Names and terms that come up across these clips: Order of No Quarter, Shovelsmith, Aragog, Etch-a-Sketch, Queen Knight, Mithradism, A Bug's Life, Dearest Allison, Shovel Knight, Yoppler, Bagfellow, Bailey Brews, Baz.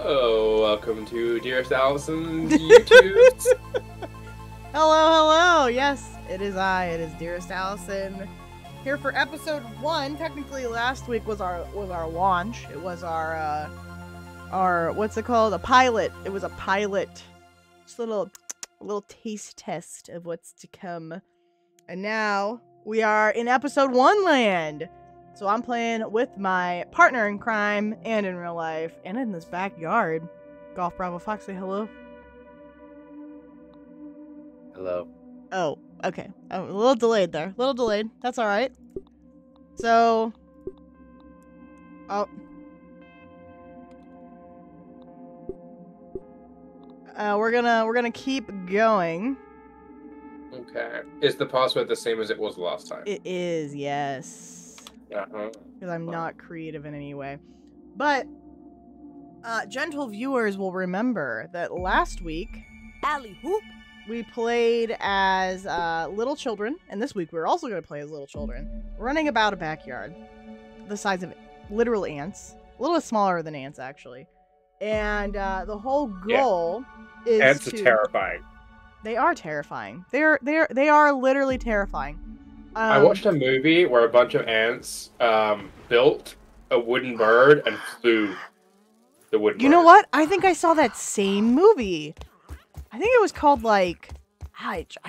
Oh, welcome to Dearest Allison YouTube's. Hello, hello. Yes, it is I. It is Dearest Allison here for episode 1. Technically, last week was our launch. It was our what's it called? A pilot. It was a pilot. Just a little taste test of what's to come. And now we are in episode 1 land. So I'm playing with my partner in crime and in real life and in this backyard. Golf Bravo Fox, say hello. Hello. Oh, okay. I'm a little delayed there. A little delayed. That's all right. So. Oh. We're gonna keep going. Okay. Is the password the same as it was last time? It is, yes. Because I'm not creative in any way. But gentle viewers will remember that last week we played as little children, and this week we're also going to play as little children, running about a backyard the size of literal ants. A little bit smaller than ants, actually. And the whole goal is ants are terrifying. They are terrifying. They are literally terrifying. I watched a movie where a bunch of ants built a wooden bird and flew the wooden bird. You know what? I think I saw that same movie. I think it was called, like,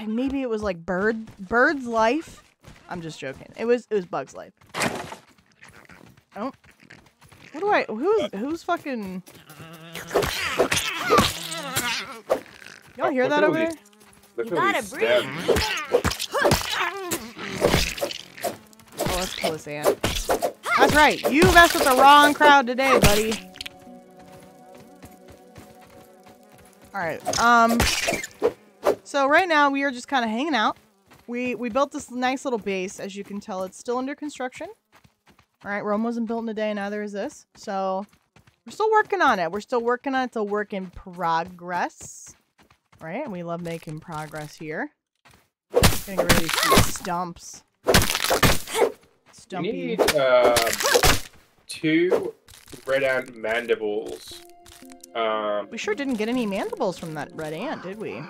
maybe it was like Bird's Life. I'm just joking. It was Bug's Life. Oh. What do I who's fucking... Y'all hear that over there? You gotta breathe. Oh, let's kill this ant. That's right. You messed with the wrong crowd today, buddy. Alright. So right now we are just kind of hanging out. We built this nice little base. As you can tell, it's still under construction. Alright, Rome wasn't built in a day, neither is this. So we're still working on it. We're still working on it. It's a work in progress. Alright, and we love making progress here. Getting rid of these stumps. Stumpy. You need 2 red ant mandibles. We sure didn't get any mandibles from that red ant, did we?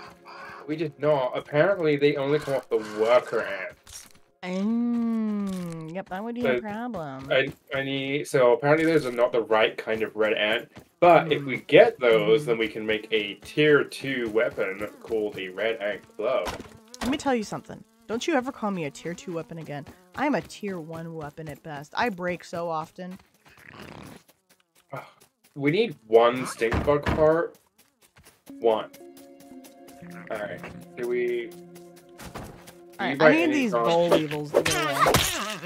We did not. Apparently, they only come off the worker ants. Yep, that would be a problem. So apparently those are not the right kind of red ant. But if we get those, then we can make a tier 2 weapon called the red ant glove. Let me tell you something. Don't you ever call me a tier 2 weapon again. I'm a tier 1 weapon at best. I break so often. We need 1 stink bug part. 1. Alright. Do we... Alright, I need these boll weevils to go away.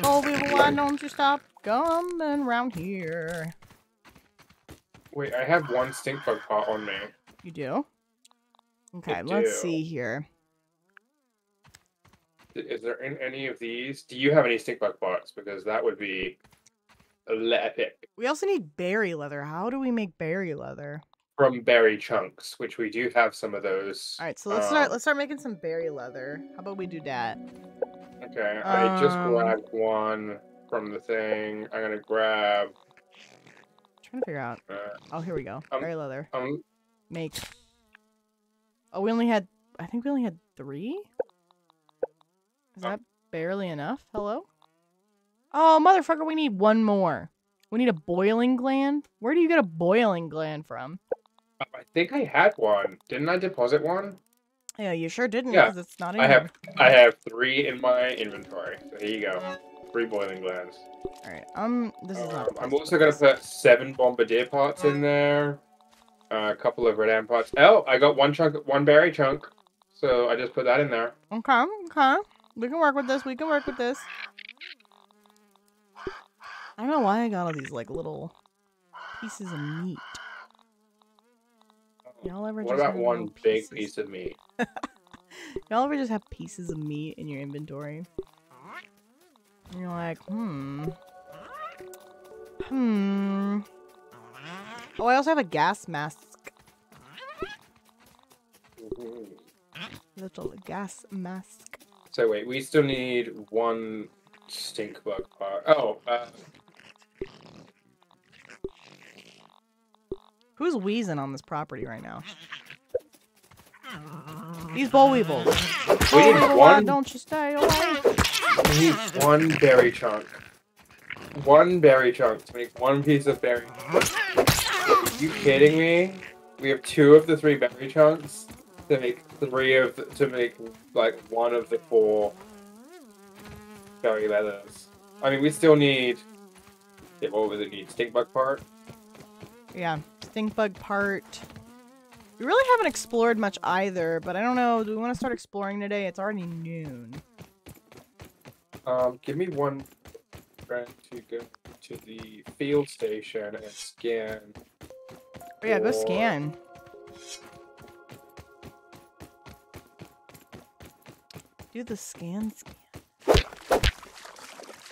Boll weevil, why don't you stop coming around here? Wait, I have 1 stink bug part on me. You do? Okay, let's see here. Is there any of these? Do you have any stink bug parts? Because that would be epic. We also need berry leather. How do we make berry leather? From berry chunks, which we do have some of those. All right, so let's start making some berry leather. How about we do that? Okay, I just grabbed 1 from the thing. I'm gonna grab. I'm trying to figure out. Oh, here we go. Berry leather. Make. Oh, we only had. I think we only had 3. Is that barely enough? Hello? Oh, motherfucker, we need 1 more. We need a boiling gland? Where do you get a boiling gland from? I think I had 1. Didn't I deposit 1? Yeah, you sure didn't, because it's not in here. I have 3 in my inventory. So here you go. 3 boiling glands. Alright, this is not I'm also going to put 7 bombardier parts in there. A couple of red ant parts. Oh, I got 1 berry chunk. So I just put that in there. Okay, okay. We can work with this. We can work with this. I don't know why I got all these like little pieces of meat. Y'all ever? What about 1 big piece of meat? Y'all ever just have pieces of meat in your inventory? And you're like, Oh, I also have a gas mask. Little gas mask. So wait, we still need 1 stink bug part. Oh, Who's wheezing on this property right now? These boll weevils. We need one. Don't you stay away. We need one berry chunk. One berry chunk to make one piece of berry. Are you kidding me? We have 2 of the 3 berry chunks to make 3 of the, to make like 1 of the 4 berry leathers. I mean, we still need. Yeah, what was it? Need stink bug part. Yeah, stink bug part. We really haven't explored much either, but I don't know. Do we want to start exploring today? It's already noon. Give me one friend to go to the field station and scan. Oh yeah, go scan. Do the scan. I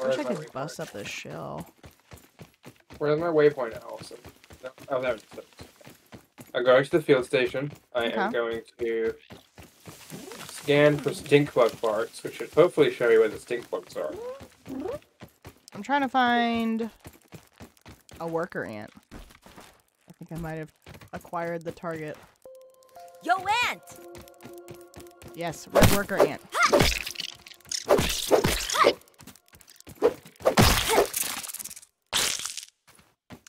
wish I could bust up this shell. Where's my waypoint, Allison? No, oh, that was the... I'm going to the field station. I am going to scan for stink bug parts, which should hopefully show you where the stink bugs are. I'm trying to find a worker ant. I think I might have acquired the target. Yo, ant! Yes, red worker ant.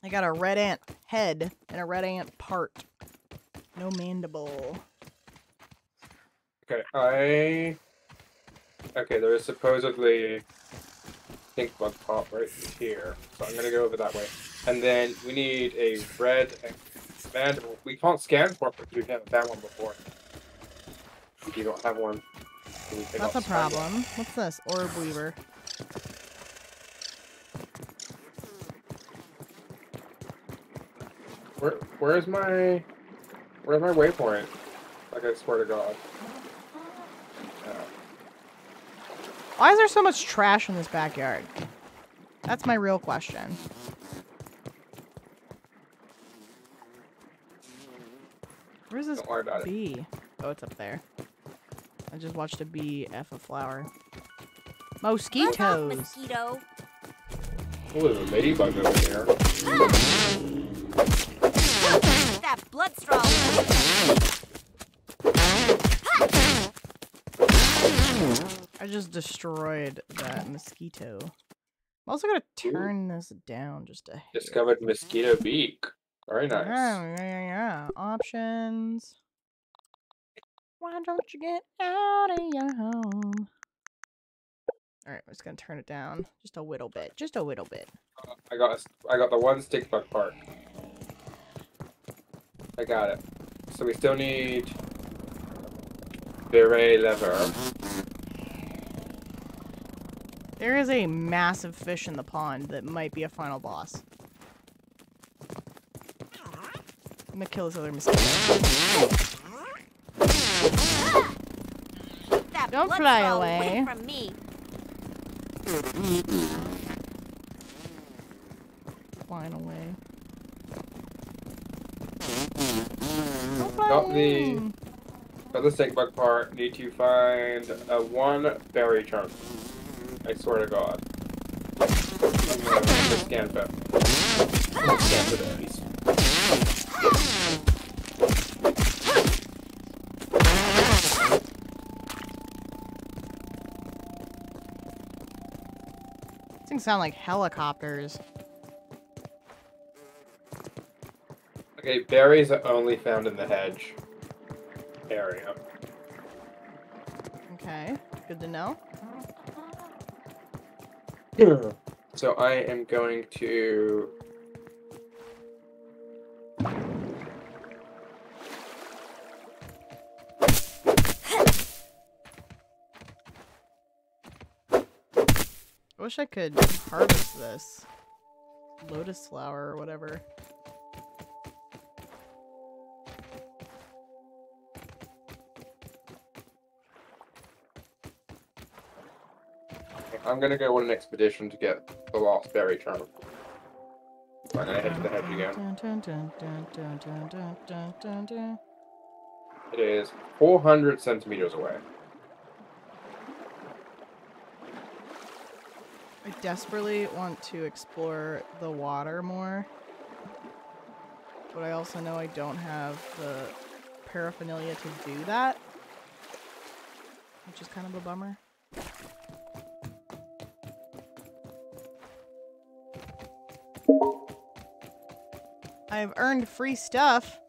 I got a red ant head and a red ant part. No mandible. Okay, Okay, there is supposedly stink bug part right here. So I'm gonna go over that way. And then we need a red and mandible. We can't scan for it because we've never found one before. If you don't have one, can you pick up? That's a problem. What's this? Orb weaver. Where's my waypoint? Like, I swear to God. Why is there so much trash in this backyard? That's my real question. Where's this bee? Oh, it's up there. I just watched a bee F a flower. Mosquitoes! Run off, mosquito. Oh, there's a ladybug over here. That blood straw. I just destroyed that mosquito. I'm also gonna turn this down just a hair. Discovered mosquito beak. Very nice. Yeah. Options. Why don't you get out of your home? Alright, I'm just gonna turn it down. Just a little bit. Just a little bit. I got the one stick bug part. I got it. So we still need berry leather. There is a massive fish in the pond that might be a final boss. I'm gonna kill this other mosquito. Don't fly away from me. Flying away. Got the stink bug part. Need to find a 1 berry chunk. I swear to God. I'm gonna scan for berries. These things sound like helicopters. Okay, berries are only found in the hedge area. Okay, good to know. So I am going to... I wish I could harvest this lotus flower or whatever. I'm gonna go on an expedition to get the last berry chunk. So I'm gonna head to the hedge again. It is 400 centimeters away. I desperately want to explore the water more. but I also know I don't have the paraphernalia to do that, which is kind of a bummer. I've earned free stuff.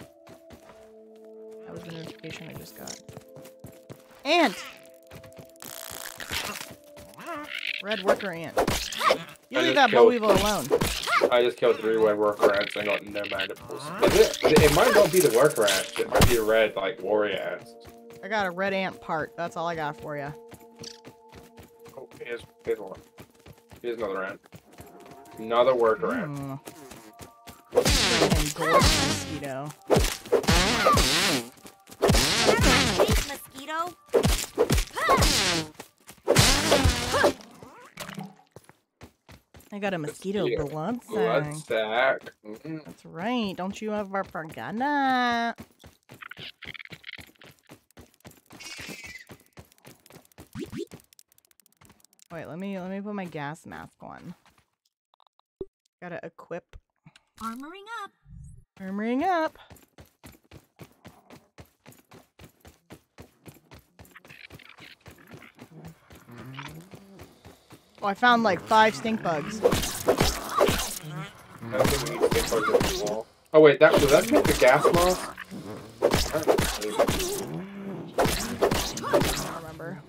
That was the notification I just got. Ant! Red worker ant. You leave that bullweevil alone. I just killed three red worker ants and got no mandibles. It might not be the worker ants. It might be a red, like, warrior ants. I got a red ant part. That's all I got for you. Oh, here's one. Here's another ant. Another worker ant. Freaking gorgeous mosquito. I got a mosquito blood sack. Mm-hmm. That's right. Don't you ever forget that? Wait, let me put my gas mask on. Gotta equip. Armoring up. Armoring up. Oh, I found like 5 stink bugs. Oh wait, that was that make the gas mask? I don't remember.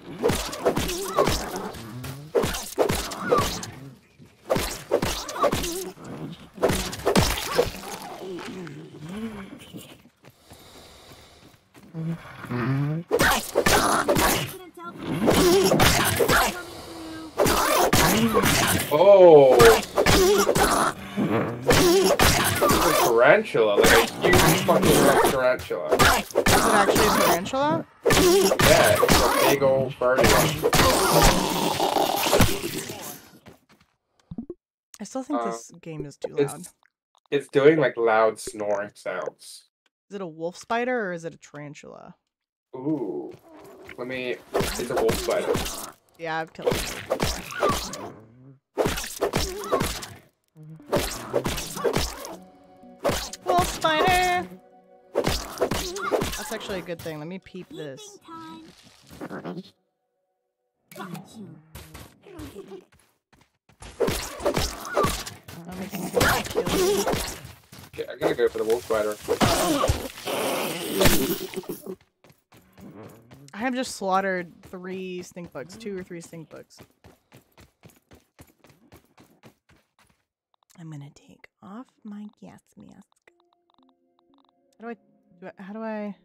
Oh! It's a tarantula, like a huge fucking tarantula. Is it actually a tarantula? Yeah, it's a big old birdie. I still think this game is too loud. It's doing like loud snoring sounds. Is it a wolf spider or is it a tarantula? Ooh. Let me. It's a wolf spider. Yeah, I've killed it. Wolf spider! That's actually a good thing. Let me peep this. Okay, I gotta go for the wolf spider. I have just slaughtered 3 stink bugs, 2 or 3 stink bugs. I'm gonna take off my gas mask. How do I?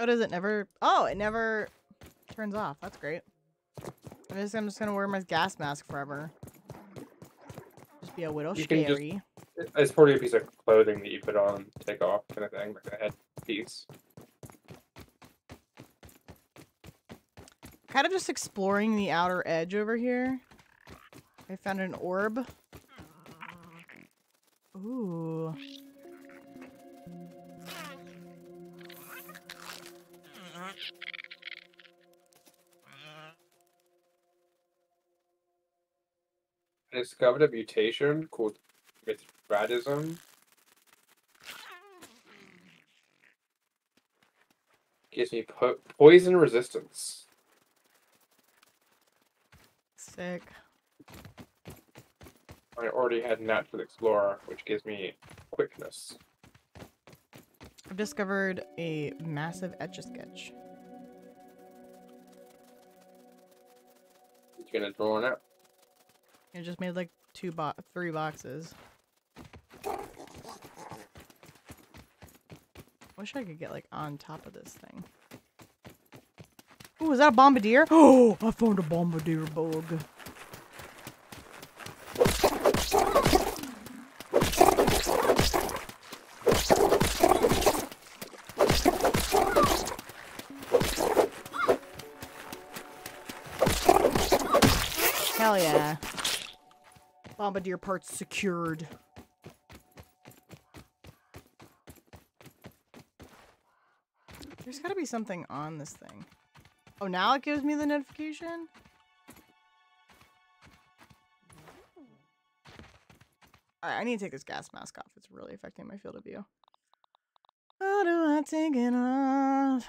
Oh, does it never? Oh, it never turns off. That's great. I'm just gonna wear my gas mask forever. Just be a widow scary. It's probably a piece of clothing that you put on, take off, kind of thing, like a head piece. Kind of just exploring the outer edge over here. I found an orb. Ooh. I discovered a mutation called Mithradism. Gives me poison resistance. Sick. I already had Natural Explorer, which gives me quickness. I've discovered a massive Etch-a-Sketch. You're gonna draw on it? I just made like 3 boxes. Wish I could get like on top of this thing. Ooh, is that a bombardier? Oh, I found a bombardier bug. Hell yeah. Bombardier parts secured. There's gotta be something on this thing. Oh, now it gives me the notification? Alright, I need to take this gas mask off. It's really affecting my field of view. How do I take it off?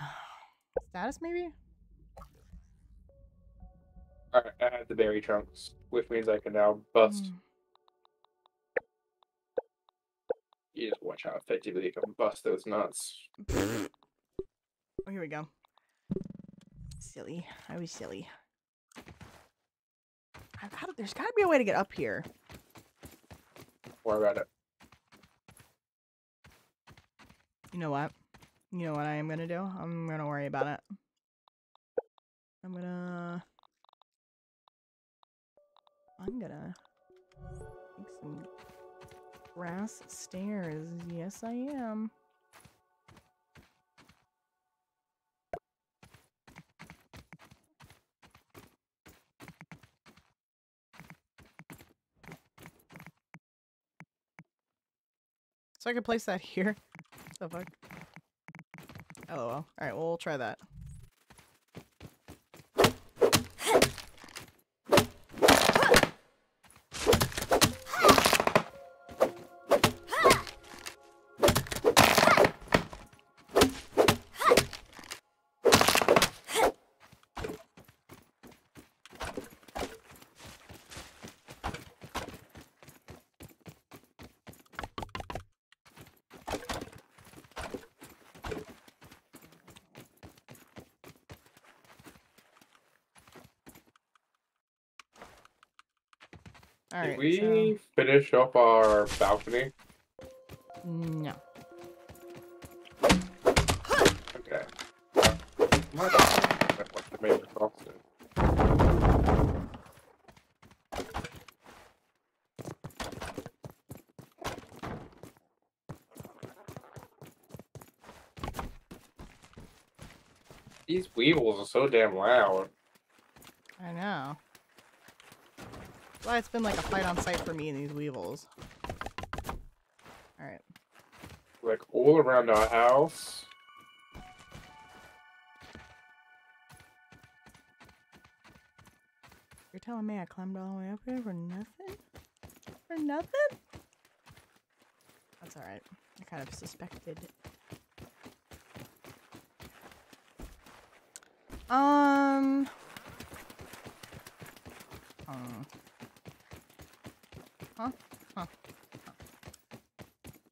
Status, maybe? Alright, I had the berry chunks, which means I can now bust. You just watch how effectively you can bust those nuts. Oh, here we go. Silly. I was silly. There's gotta be a way to get up here. Worry about it. You know what? You know what I am gonna do? I'm gonna worry about it. I'm gonna make some grass stairs. Yes, I am. So I could place that here. So fuck. LOL. All right, we'll try that. All right, Did we finish up our balcony? No. Okay. These weevils are so damn loud. I know. Well, it's been like a fight on sight for me and these weevils. Alright. Like all around our house. You're telling me I climbed all the way up here for nothing? For nothing? That's alright. I kind of suspected it.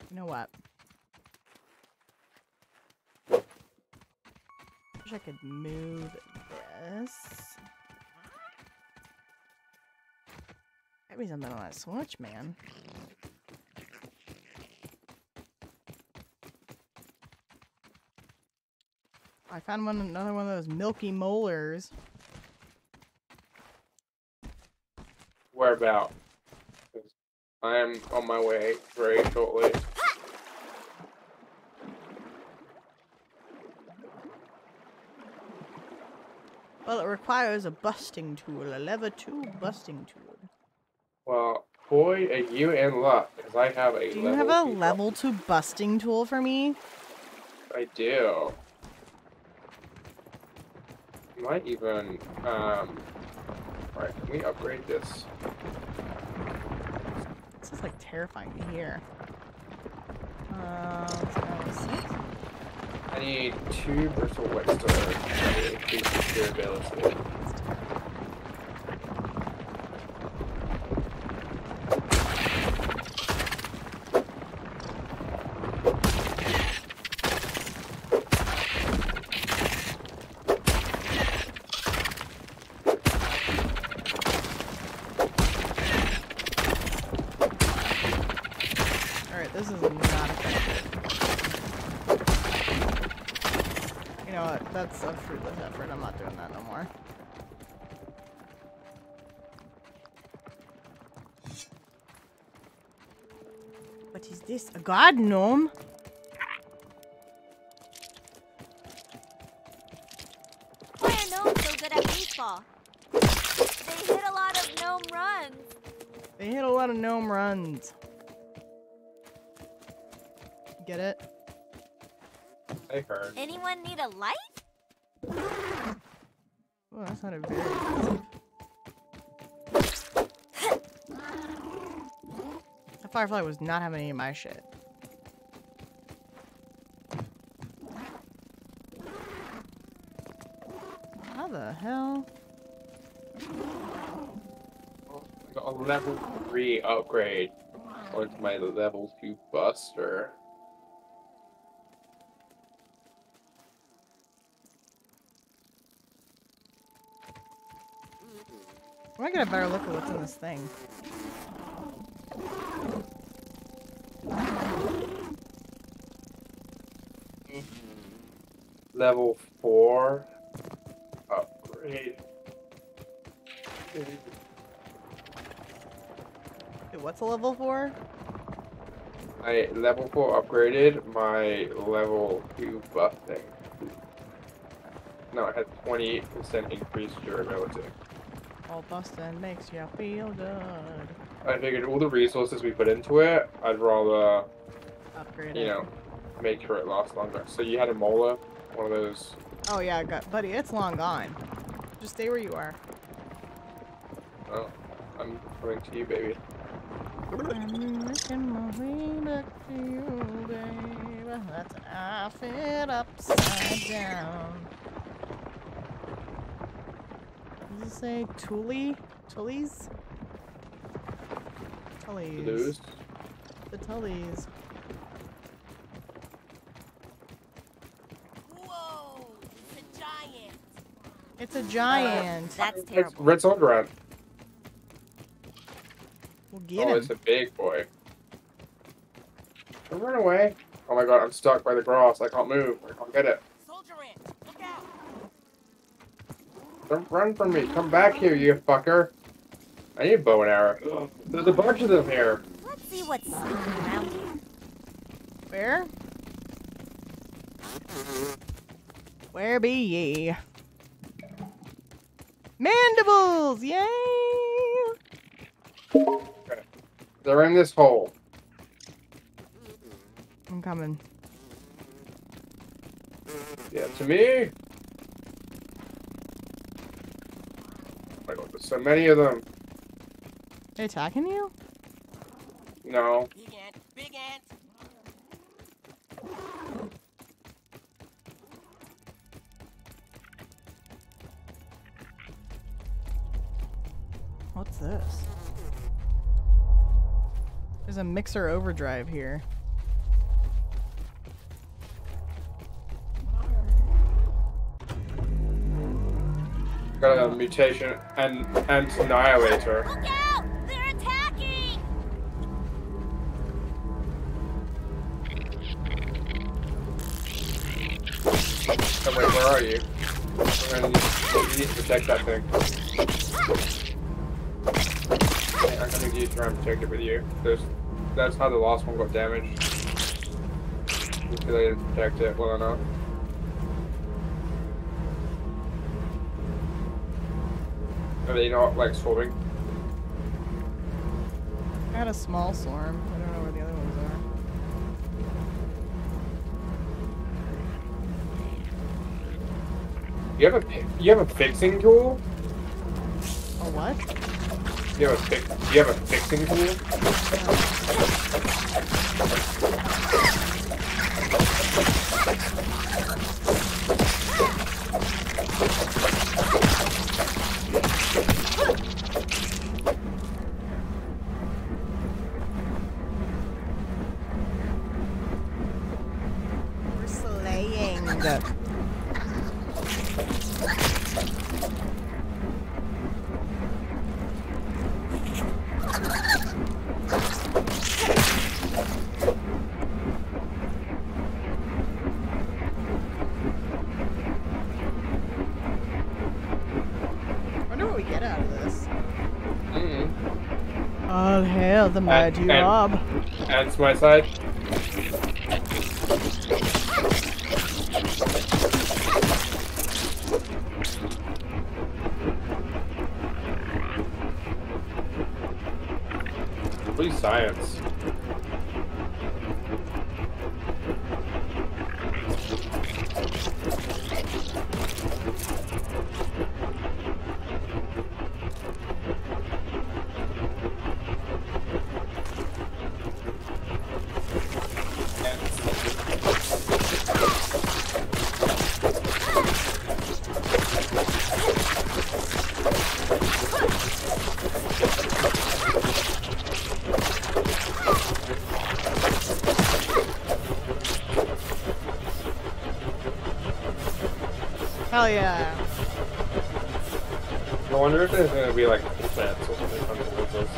You know what? Wish I could move this. That means I'm not on that switch, man. I found another one of those milky molars. Whereabouts? I am on my way very shortly. Well, it requires a busting tool, a lever 2 busting tool. Well, boy, are you in luck, because I have a level 2. Do you have a level 2 busting tool for me? I do. Might even, Alright, can we upgrade this? This is like terrifying to hear. I need 2 bristle whetstones to increase the durability. That's a fruitless effort. I'm not doing that no more. What is this? A god gnome? Why are gnomes so good at baseball? They hit a lot of gnome runs. They hit a lot of gnome runs. Get it? I heard. Anyone need a light? Well, that's not a very I Firefly was not having any of my shit. How the hell? I got a level 3 upgrade onto my level 2 buster. I'm gonna get a better look at what's in this thing. Level 4 upgrade. Dude, what's a level 4? I level 4 upgraded my level 2 buff thing. No, it had 28% increased durability. All busting makes you feel good. I figured all the resources we put into it, I'd rather upgrade it. You know, make sure it lasts longer. So you had a molar. One of those. Oh yeah, I got, buddy. It's long gone. Just stay where you are. Oh, I'm coming to you, baby. I'm making my way back to you, baby. That's outfit upside down. Does it say Tule? Tullies? Tullies. The Tullies. It's a giant. That's terrible. It's Red Soldier Rat. We'll get him. Oh, it's a big boy. Don't run away. Oh my god, I'm stuck by the grass. I can't move. I can't get it. Soldier Ant, look out. Don't run from me. Come back here, you fucker. I need a bow and arrow. There's a bunch of them here. Let's see what's around here. Where? Where be ye? Mandibles! Yay! Okay. They're in this hole. I'm coming. Yeah, to me! Oh my god, there's so many of them. They attacking you? No. Big ant! Big ant! What's this? There's a mixer overdrive here. Got a mutation and annihilator. Look out! They're attacking! Oh, wait, where are you? You need to protect that thing. I'm gonna use try and protect it with you. That's how the last one got damaged. Because I didn't protect it well enough. Are they not like swarming? I had a small swarm. I don't know where the other ones are. You have a fixing tool? A what? Do you have a fixing tool? We're slaying. The mad job. And to my side. Please, science. Hell yeah. I wonder if there's gonna be like flats or something from the woods.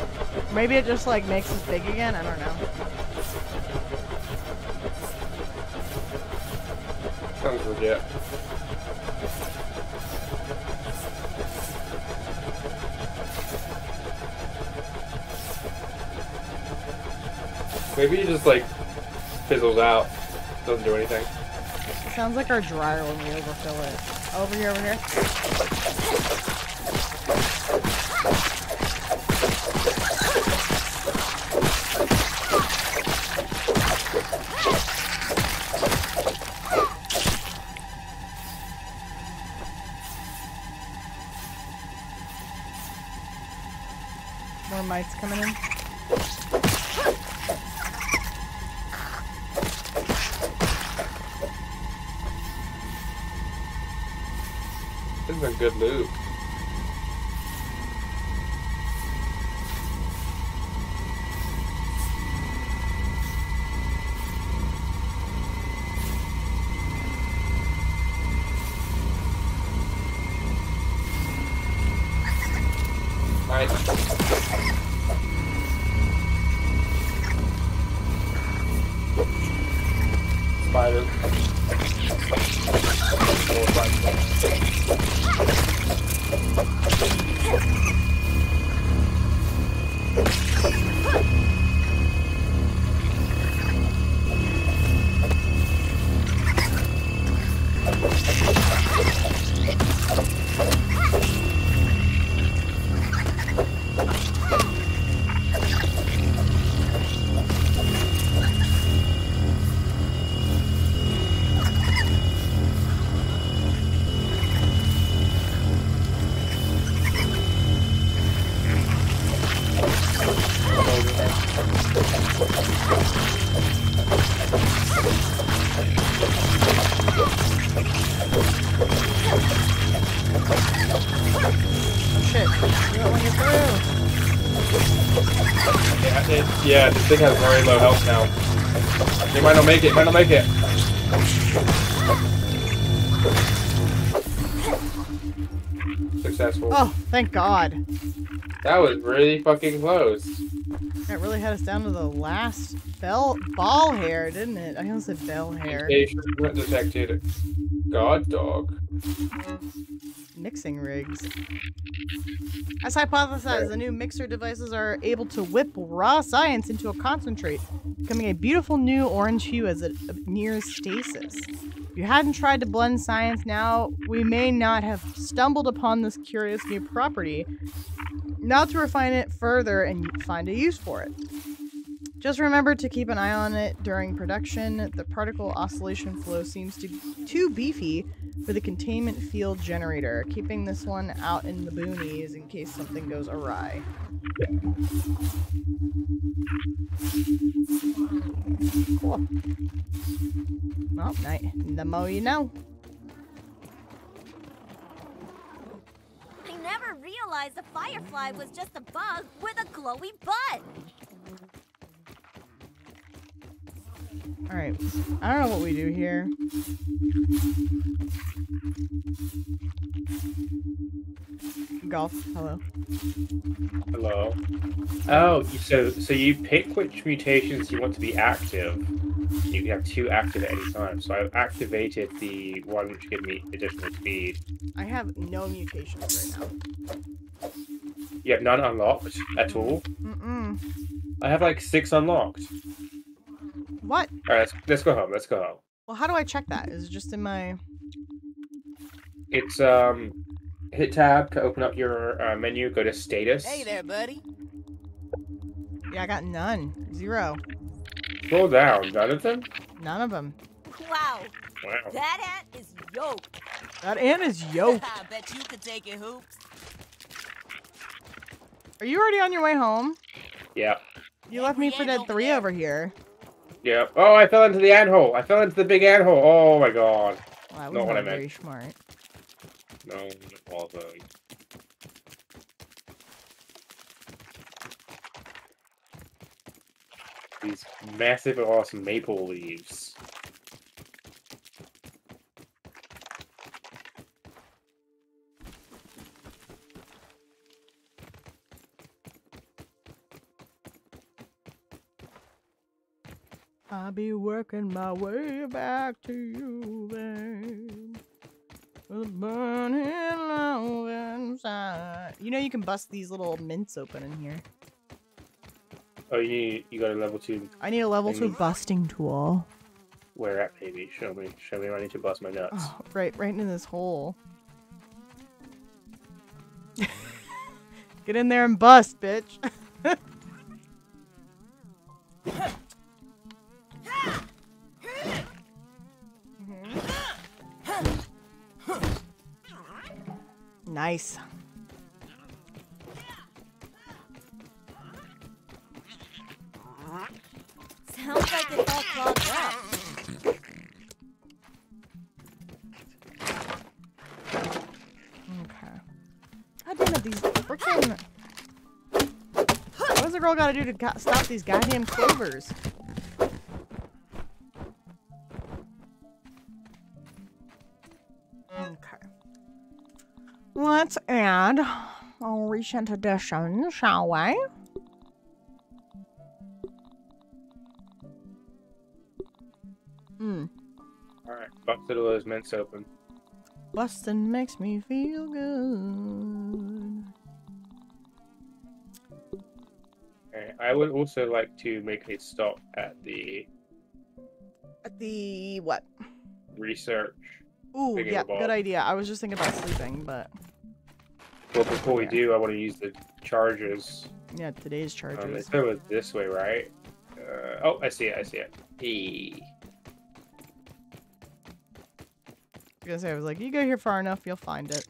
Maybe it just like makes us big again, I don't know. Sounds legit. Maybe it just like fizzles out, doesn't do anything. It sounds like our dryer when we overfill it. Over here, over here. More mites coming in. This is a good loop. Yeah, this thing has very low health now. It might not make it, it might not make it. Successful. Oh, thank God. That was really fucking close. That really had us down to the last ball hair, didn't it? I almost said bell hair. Detected. God dog. Mixing rigs. As hypothesized, the new mixer devices are able to whip raw science into a concentrate, becoming a beautiful new orange hue as it nears stasis. If you hadn't tried to blend science now, we may not have stumbled upon this curious new property. Now to refine it further and find a use for it. Just remember to keep an eye on it during production. The particle oscillation flow seems to be too beefy for the containment field generator. Keeping this one out in the boonies in case something goes awry. Cool. Well, the more you know. I never realized a firefly was just a bug with a glowy butt. Alright, I don't know what we do here. Golf, hello. Hello. Oh, so you pick which mutations you want to be active. You can have two active at any time. So I've activated the one which gives me additional speed. I have no mutations right now. You have none unlocked at all? Mm-mm. I have like 6 unlocked. What? All right, let's go home. Let's go home. Well, how do I check that? Is it just in my? It's hit tab to open up your menu. Go to status. Hey there, buddy. Yeah, I got none. 0. Scroll down. None of them. None of them. Wow. Wow. That ant is yoked. That ant is yoked. I bet you could take it, Hoops. Are you already on your way home? Yeah. You left me for dead 3 over here. Yeah. Oh, I fell into the ant hole. I fell into the big ant hole. Oh my God. Well, I was not what I meant. Very smart. No, although. These massive, awesome maple leaves. I'll be working my way back to you, babe. With burning love inside. You know you can bust these little mints open in here. Oh, you got a level 2. I need a level 2 busting tool. Where at, baby? Show me. Show me where I need to bust my nuts. Oh, right into this hole. Get in there and bust, bitch. Nice. Sounds like it's all clogged up. Okay. God damn it, these freaking... What does a girl gotta do to stop these goddamn clovers? Let's add all recent additions, shall we? Hmm. Alright, busted all those mints open. Bustin' makes me feel good. Okay, I would also like to make a stop at the... At the... what? Research. Ooh, yeah, good idea. I was just thinking about sleeping, but... Well, before we do, I want to use the chargers. Yeah, today's chargers. Let's go this way, right? Oh, I see it. I see it. Hey. I was gonna say, I was like, you go here far enough, you'll find it.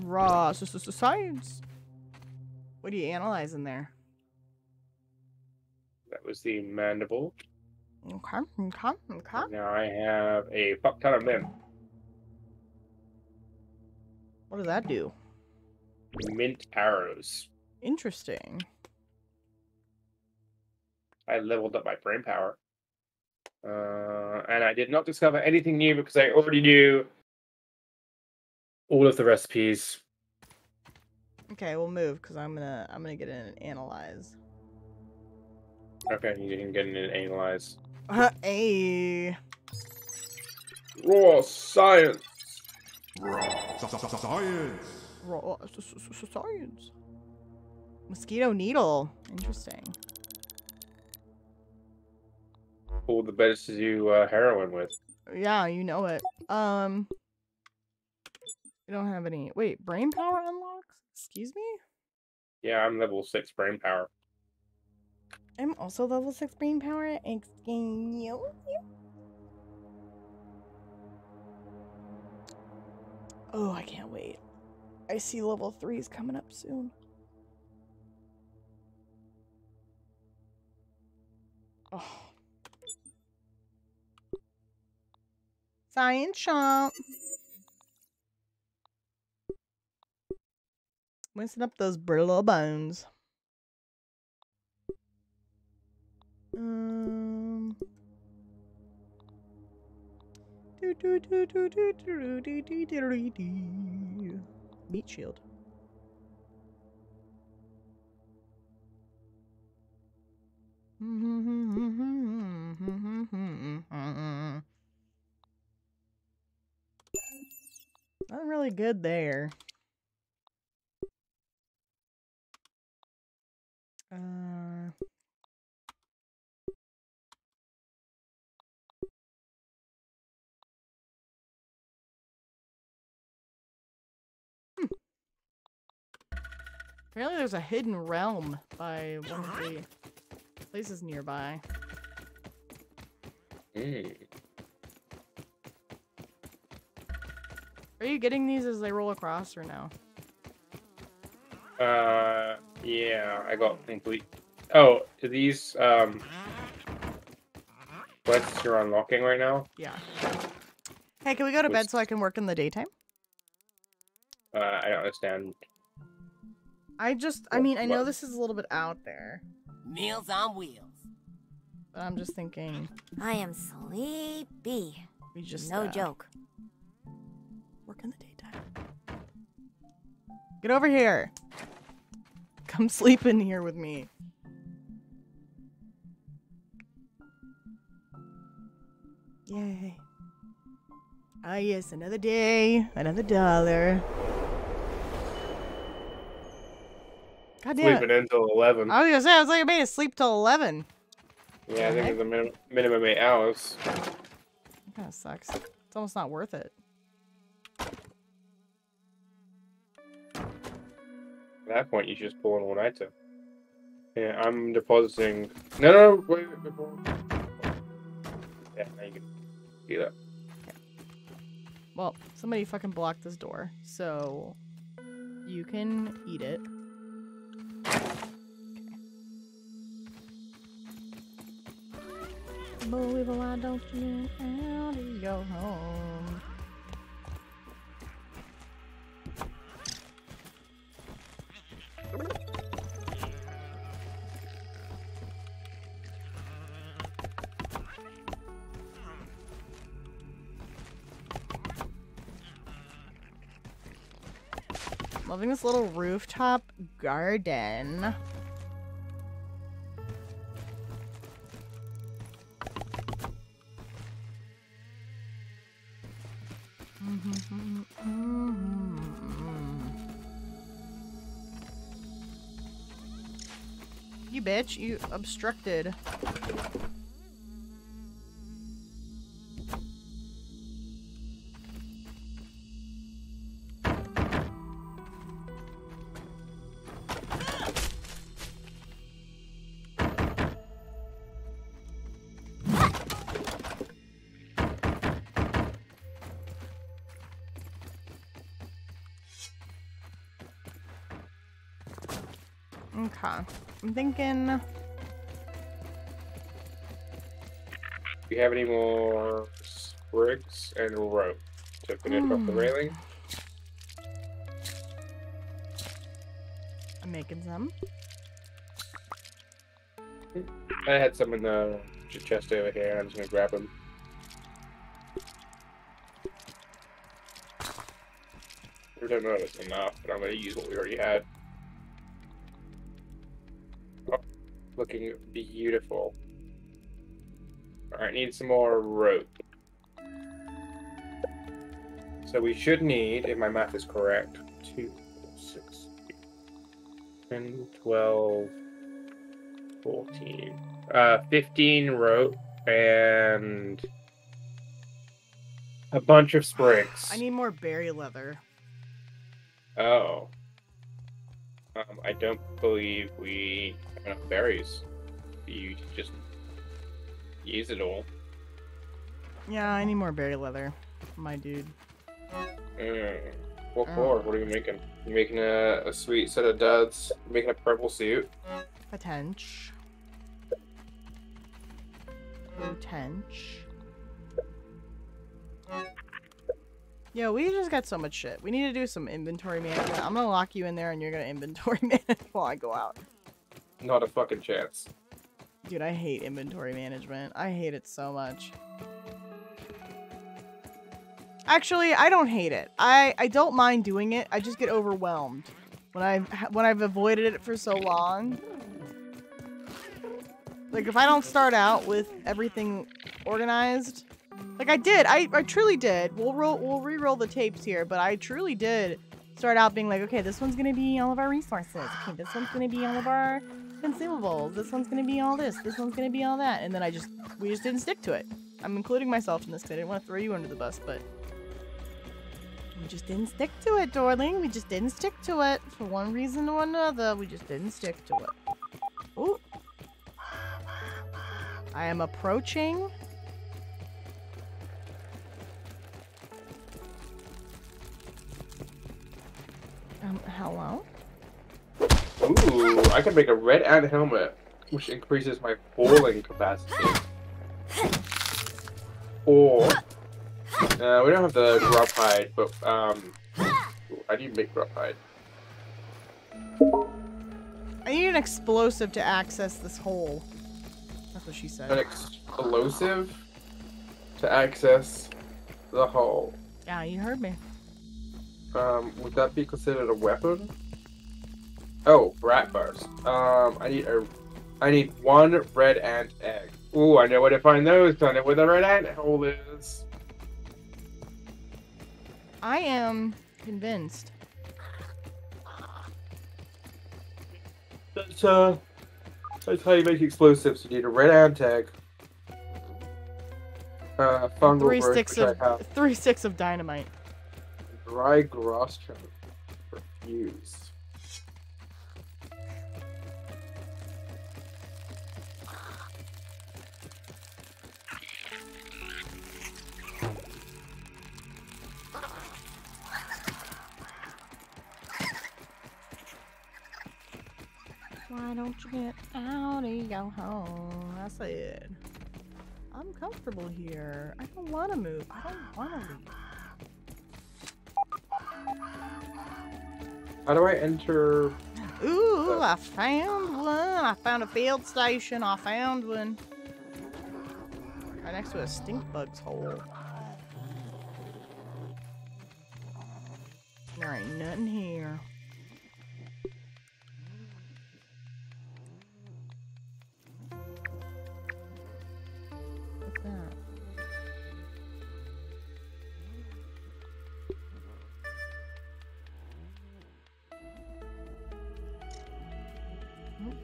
Raw science. What are you analyzing there? That was the mandible. Okay. Okay. Okay. Now I have a fuck ton of mint. What does that do? Mint arrows. Interesting. I leveled up my brain power. And I did not discover anything new because I already knew all of the recipes. Okay, we'll move because I'm gonna get in and analyze. Okay, you can get in and analyze. Hey. Raw science. Raw science. Raw science. Mosquito needle. Interesting. All the best to do heroin with. Yeah, you know it. We don't have any. Wait, brain power unlocks? Excuse me? Yeah, I'm level 6 brain power. I'm also level 6 brain power. Excuse you. Oh, I can't wait. I see level 3s coming up soon. Oh. Science shop. Wincing up those brittle bones. Meat shield. Not really good there. Apparently there's a hidden realm by one of the places nearby. Hey. Are you getting these as they roll across or no? Yeah, I got complete. Oh, these quests you're unlocking right now? Yeah. Hey, can we go to bed so I can work in the daytime? I don't understand. I know this is a little bit out there. Meals on wheels. But I'm just thinking. I am sleepy. We just no joke. Work in the daytime. Get over here. Come sleep in here with me. Yay. Ah, yes, another day, another dollar. God damn it. Sleeping in till 11. I was gonna say, I was like, I made it sleep till 11. Yeah, I think it's a minimum 8 hours. That kind of sucks. It's almost not worth it. At that point, you should just pull an all-nighter. Yeah, I'm depositing. No, no, wait. Yeah, now you can do that. Okay. Well, somebody fucking blocked this door, so you can eat it. Boy, why don't you out of your home? Loving this little rooftop garden. You bitch, you obstructed. I'm thinking. Do you have any more sprigs and rope to finish off the railing? I'm making some. I had some in the chest over here. I'm just gonna grab them. I don't know if it's enough, but I'm gonna use what we already had. Looking beautiful. Alright, need some more rope. So we should need, if my math is correct, 2, 6, 10, 12, 14. 15 rope and a bunch of sprigs. I need more berry leather. Oh. I don't believe we have enough berries. You just use it all. Yeah, I need more berry leather, my dude. What for? What are you making? You making a sweet set of duds? You making a purple suit? Potential. Potential. Yo, we just got so much shit. We need to do some inventory management. I'm gonna lock you in there and you're gonna inventory manage while I go out. Not a fucking chance. Dude, I hate inventory management. I hate it so much. Actually, I don't hate it. I don't mind doing it. I just get overwhelmed when I've avoided it for so long. Like, if I don't start out with everything organized. Like I did, I truly did. We'll re-roll the tapes here, but I truly did start out being like, okay, this one's gonna be all of our resources. Okay, this one's gonna be all of our consumables. This one's gonna be all this. This one's gonna be all that. And then we just didn't stick to it. I'm including myself in this because I didn't want to throw you under the bus, but we just didn't stick to it, darling. We just didn't stick to it for one reason or another. We just didn't stick to it. Ooh, I am approaching. Hello? Ooh, I can make a red ant helmet, which increases my falling capacity. Or, we don't have the grub hide, but, I need to make grub hide. I need an explosive to access this hole. That's what she said. An explosive to access the hole. Yeah, you heard me. Would that be considered a weapon? Oh, brat bars. I need one red ant egg. Ooh, I know where to find those. Done it with a red ant hole is. I am convinced. That's how you make explosives. You need a red ant egg. Fungal three sticks of dynamite. Dry grass chunk. Refused. Why don't you get out of your home? I said, I'm comfortable here. I don't want to move. I don't want to leave. How do I enter? Ooh, I found one. I found a field station. I found one. Right next to a stink bug's hole. There ain't nothing here.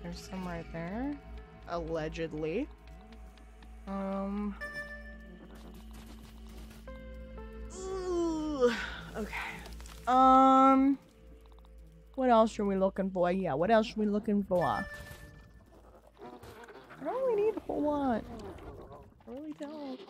There's some right there, allegedly. Okay. What else are we looking for? Yeah, what else are we looking for? I don't really need a whole lot. I really don't.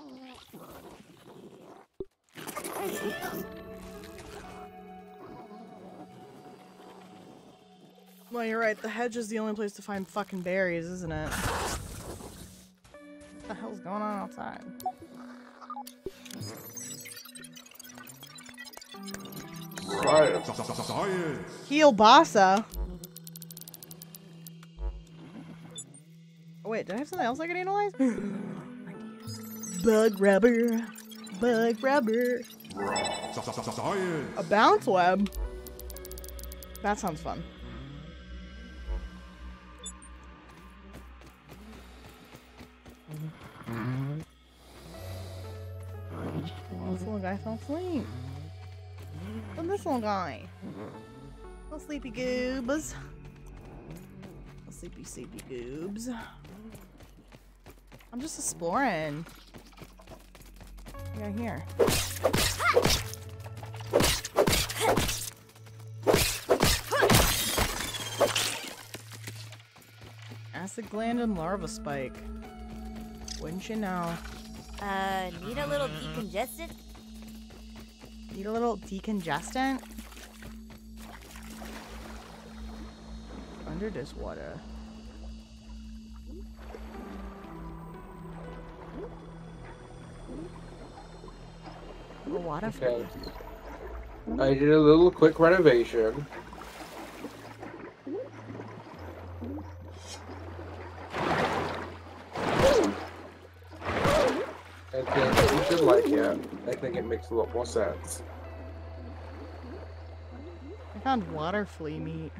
Well, you're right. The hedge is the only place to find fucking berries, isn't it? What the hell's going on outside? Science. Kielbasa. Oh, wait, did I have something else I could analyze? Bug rubber. Bug rubber. Science. A bounce web. That sounds fun. This little guy fell asleep. Look at this little guy. Little sleepy goobs. Little sleepy goobs. I'm just exploring. Right here. Acid gland and larva spike. Wouldn't you know? Need a little decongestant? Need a little decongestant? Under this water. A waterfall. Okay. I did a little quick renovation. I think it makes a lot more sense. I found water flea meat.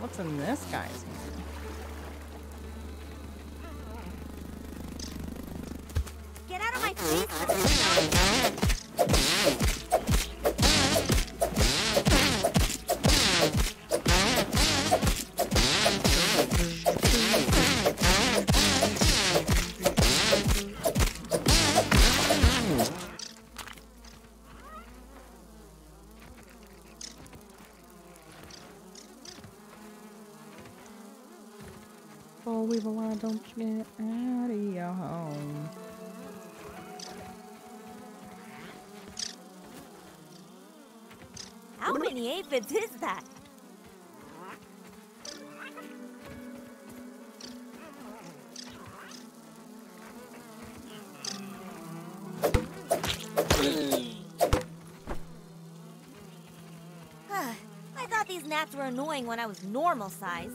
What's in this guy's hand? Get out of my face! Oh, don't you get out of your home. How many aphids is that? I thought these gnats were annoying when I was normal size.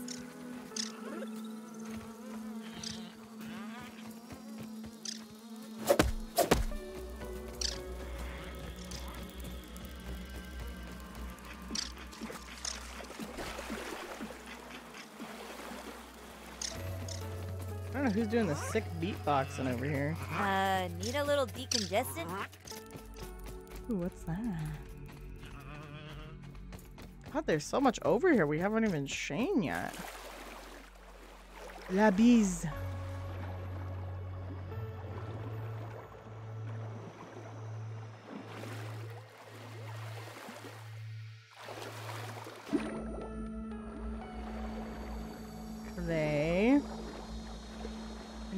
Who's doing the sick beatboxing over here? Need a little decongestant? Ooh, what's that? God, there's so much over here. We haven't even seen yet. La bise.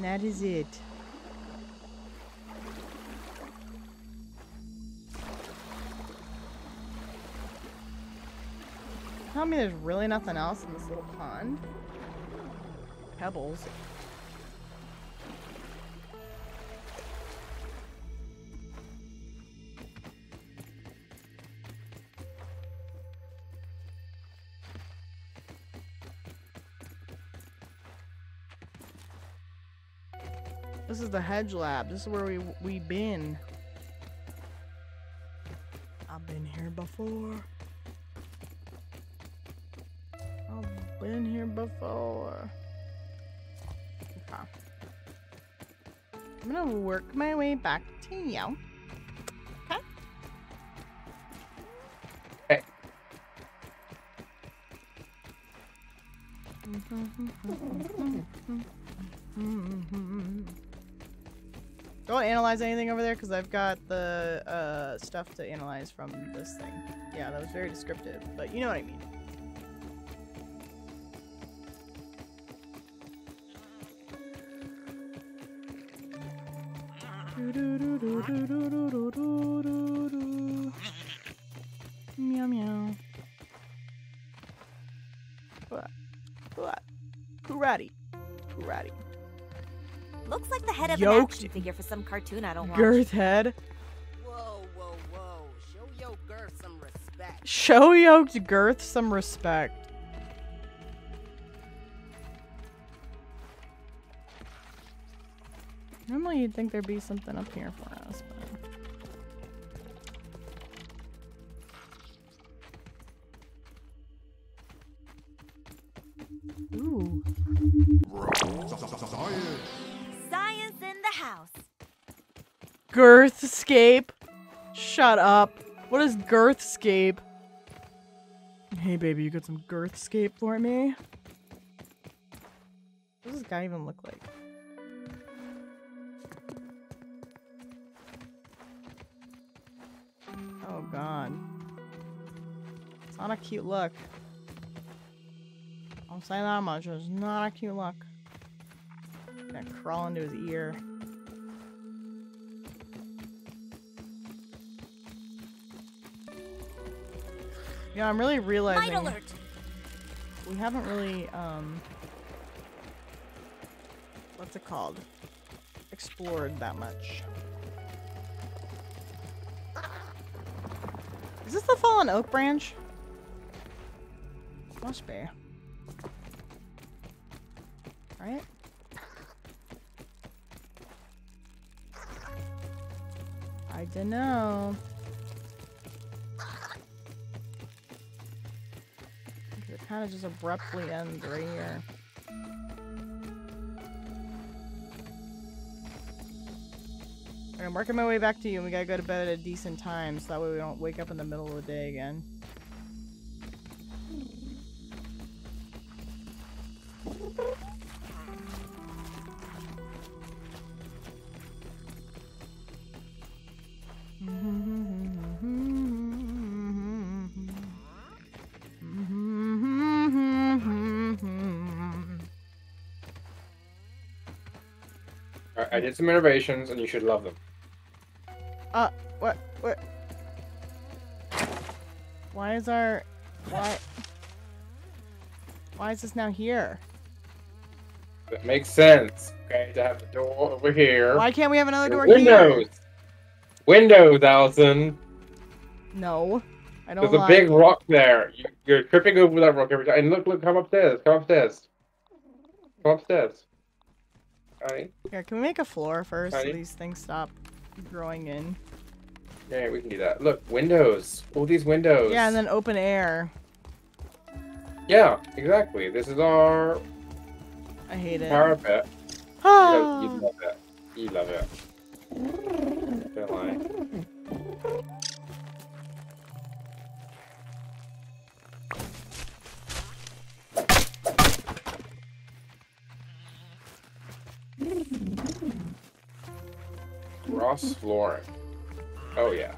That is it. Tell me there's really nothing else in this little pond. Pebbles. This is the hedge lab. This is where we been. I've been here before. I've been here before. Okay. I'm gonna work my way back to you. Okay. Hey. Don't analyze anything over there because I've got the stuff to analyze from this thing. Yeah, that was very descriptive, but you know what I mean. Meow meow. Karate. Karate. Looks like the head of an action figure for some cartoon I don't watch. Girth head. Whoa, whoa, whoa. Show yo girth some respect. Show yo girth some respect. Normally you'd think there'd be something up here for us, but... Ooh. Science in the house. Girthscape. Shut up. What is girthscape? Hey baby, you got some girthscape for me? What does this guy even look like? Oh god. It's not a cute look. I'll say that much. It's not a cute look. Gonna crawl into his ear. Yeah, I'm really realizing we haven't really what's it called? Explored that much. Is this the fallen oak branch? Must be. Right? I don't know. It kind of just abruptly ends right here. Alright, I'm working my way back to you, and we gotta go to bed at a decent time so that way we don't wake up in the middle of the day again. I did some renovations, and you should love them. What? Why is our... Why is this now here? It makes sense, okay, to have a door over here. Why can't we have another door here? Windows, Allison! No, I don't There's a big rock there. You're tripping over that rock every time. And look, come upstairs, Come upstairs. Alright. Yeah, can we make a floor first so these things stop growing in? Yeah, we can do that. Look, windows. All these windows. Yeah, and then open air. Yeah, exactly. This is our... I hate it. Parapet. Oh. You love it. You love it. Don't lie. Cross flooring. Oh yeah.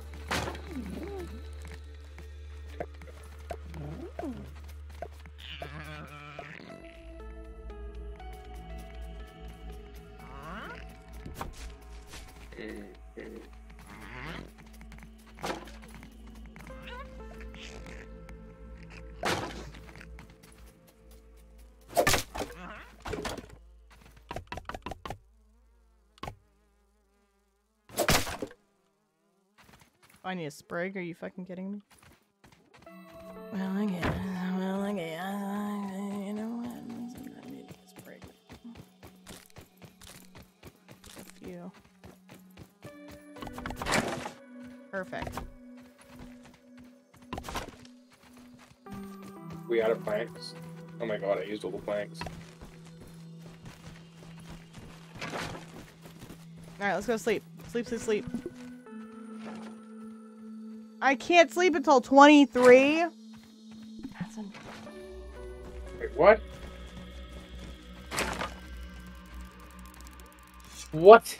I need a sprig, are you fucking kidding me? Well, I guess. Well, I guess. You know what? I need a sprig. A few. Perfect. We out of planks? Oh my god, I used all the planks. Alright, let's go sleep. Sleep, sleep, sleep. I can't sleep until 23. That's unfair. Wait, what? What?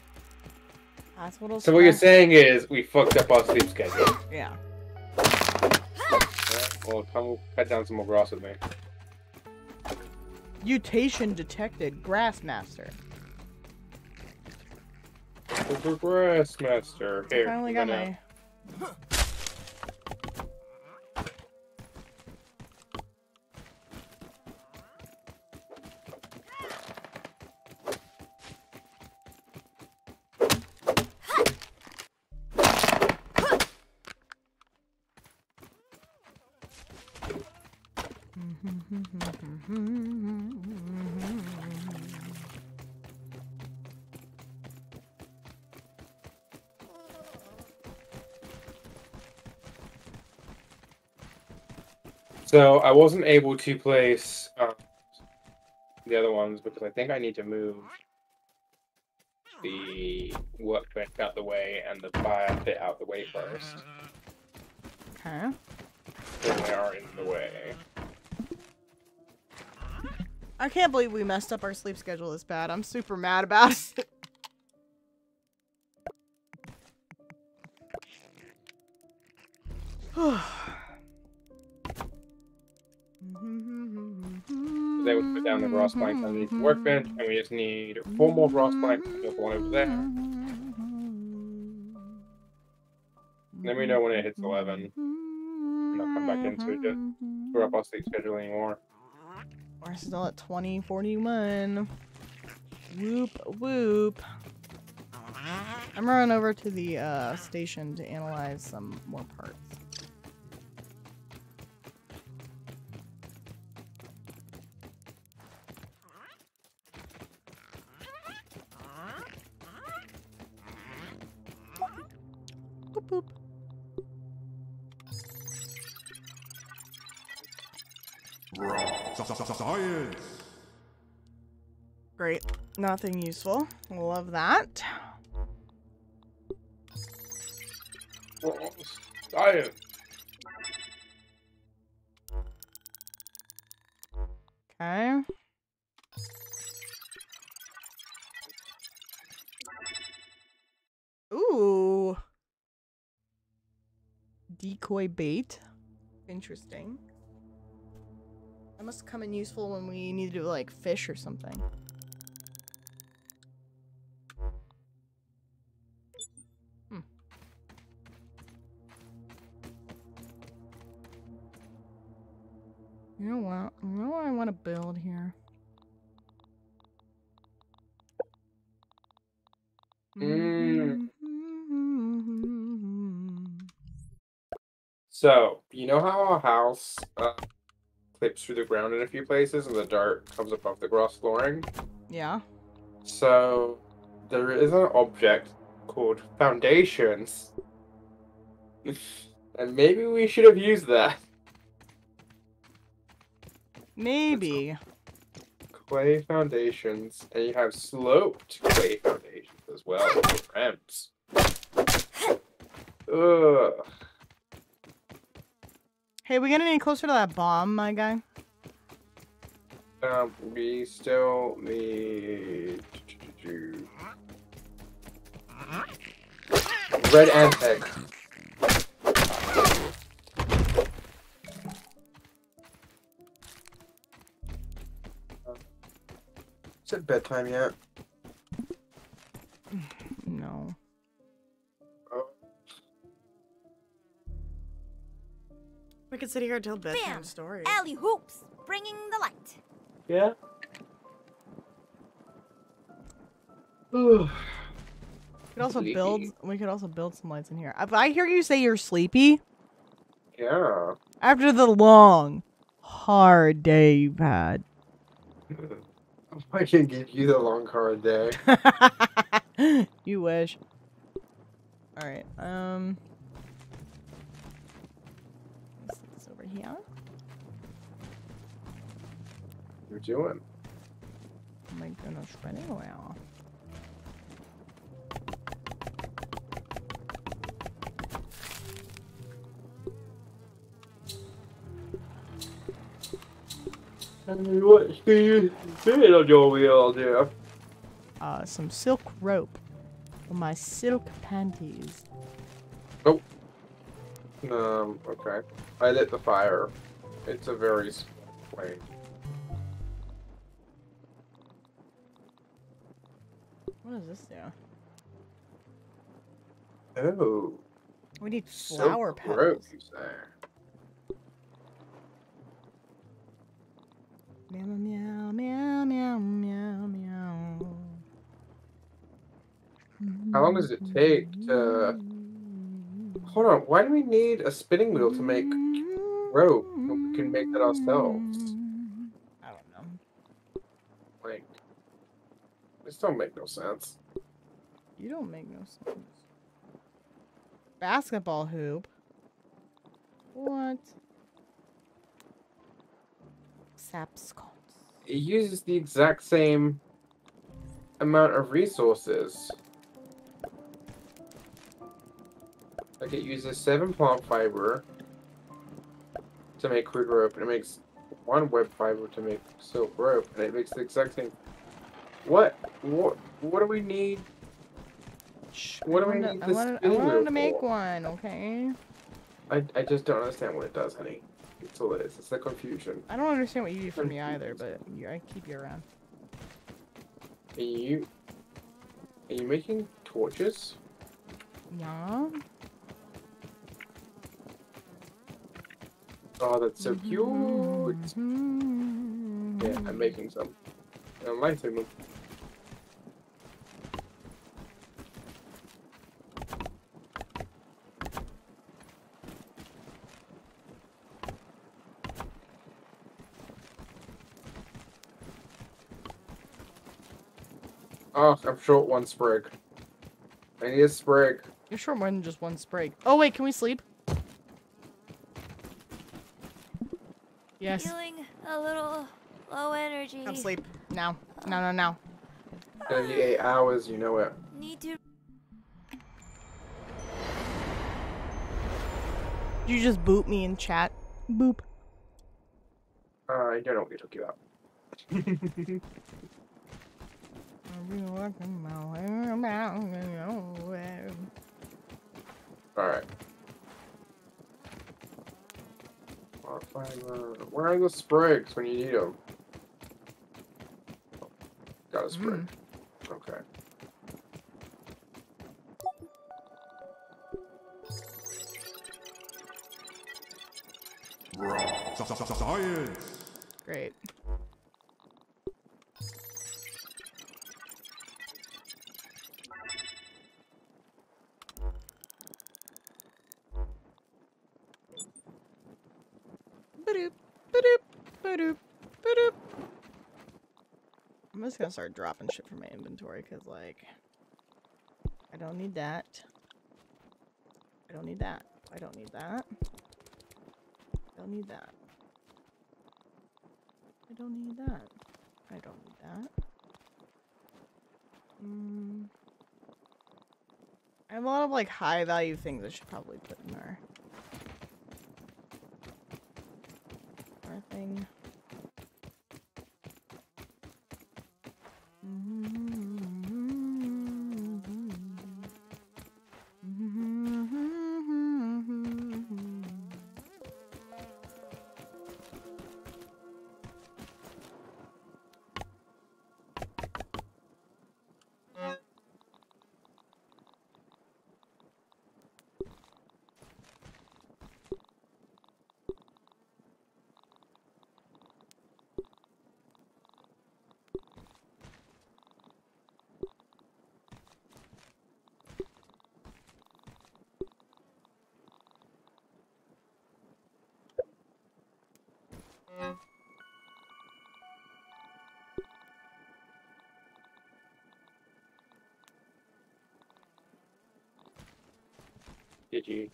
That's what. So what you're saying is we fucked up our sleep schedule. Yeah. Well, come cut down some more grass with me. Mutation detected, Grassmaster. Grassmaster. Here, I finally got my. So I wasn't able to place the other ones because I think I need to move the workbench out the way and the fire pit out the way first. Okay. So they are in the way. I can't believe we messed up our sleep schedule this bad. I'm super mad about it. They would put down the brass planks underneath the workbench, and we just need 4 more brass planks to go for one over there. And then we know when it hits 11. And I'll come back into it just to screw up our sleep schedule anymore. We're still at 20:41. Whoop whoop. I'm running over to the station to analyze some more parts. Boop boop. Science. Great. Nothing useful. Love that. Science. Okay. Ooh. Decoy bait. Interesting. That must come in useful when we need to, like, fish or something. You know what I want to build here? So, you know how a house clips through the ground in a few places and the dirt comes above the grass flooring? Yeah. So, there is an object called foundations. And maybe we should have used that. Maybe. Clay foundations. And you have sloped clay foundations as well. Ramps. Ugh. Hey, we getting any closer to that bomb, my guy? We still need red and egg. Is it bedtime yet? No. We could sit here until bedtime stories. Alley Hoops, bringing the light. Yeah. Ooh. We could also build some lights in here. If I hear you say you're sleepy. Yeah. After the long, hard day you've had. I can give you the long, hard day. You wish. All right. Yeah. You're doing. Am I gonna spread it well? And what do you fit on your wheel there? Some silk rope for my silk panties. Oh. Okay. I lit the fire. It's a very small flame. What does this do? Oh. We need flower petals. Meow, meow, meow, meow, meow, meow. How long does it take to... Hold on, why do we need a spinning wheel to make rope when we can make that ourselves? I don't know. Like, this don't make no sense. You don't make no sense. Basketball hoop? What? Sapscot. It uses the exact same amount of resources. Like, it uses 7 plant fiber to make crude rope, and it makes 1 web fiber to make silk rope, and it makes the exact same. What do we need? I wanted to make one, okay? I just don't understand what it does, honey. It's all it is. It's the confusion. I don't understand what you do for me either, but I keep you around. Are you making torches? Yeah. Oh, that's so cute! Yeah, I'm making some. I'm lighting them. Oh, I'm short one sprig. I need a sprig. You're short more than just one sprig. Oh wait, can we sleep? Yes. Feeling a little low energy. Come sleep. Now. No, no, now. 38 hours, you know it. Need to. You just boop me in chat. Boop. I don't know what you're talking about. Alright. Where are the sprigs when you need them? Oh, got a sprig. Okay. Science. Great. Ba-doop, ba-doop, ba-doop, ba-doop. I'm just gonna start dropping shit from my inventory because, like, I don't need that. I don't need that. I don't need that. I don't need that. I don't need that. I don't need that. I have a lot of like high value things I should probably put in there. Our thing.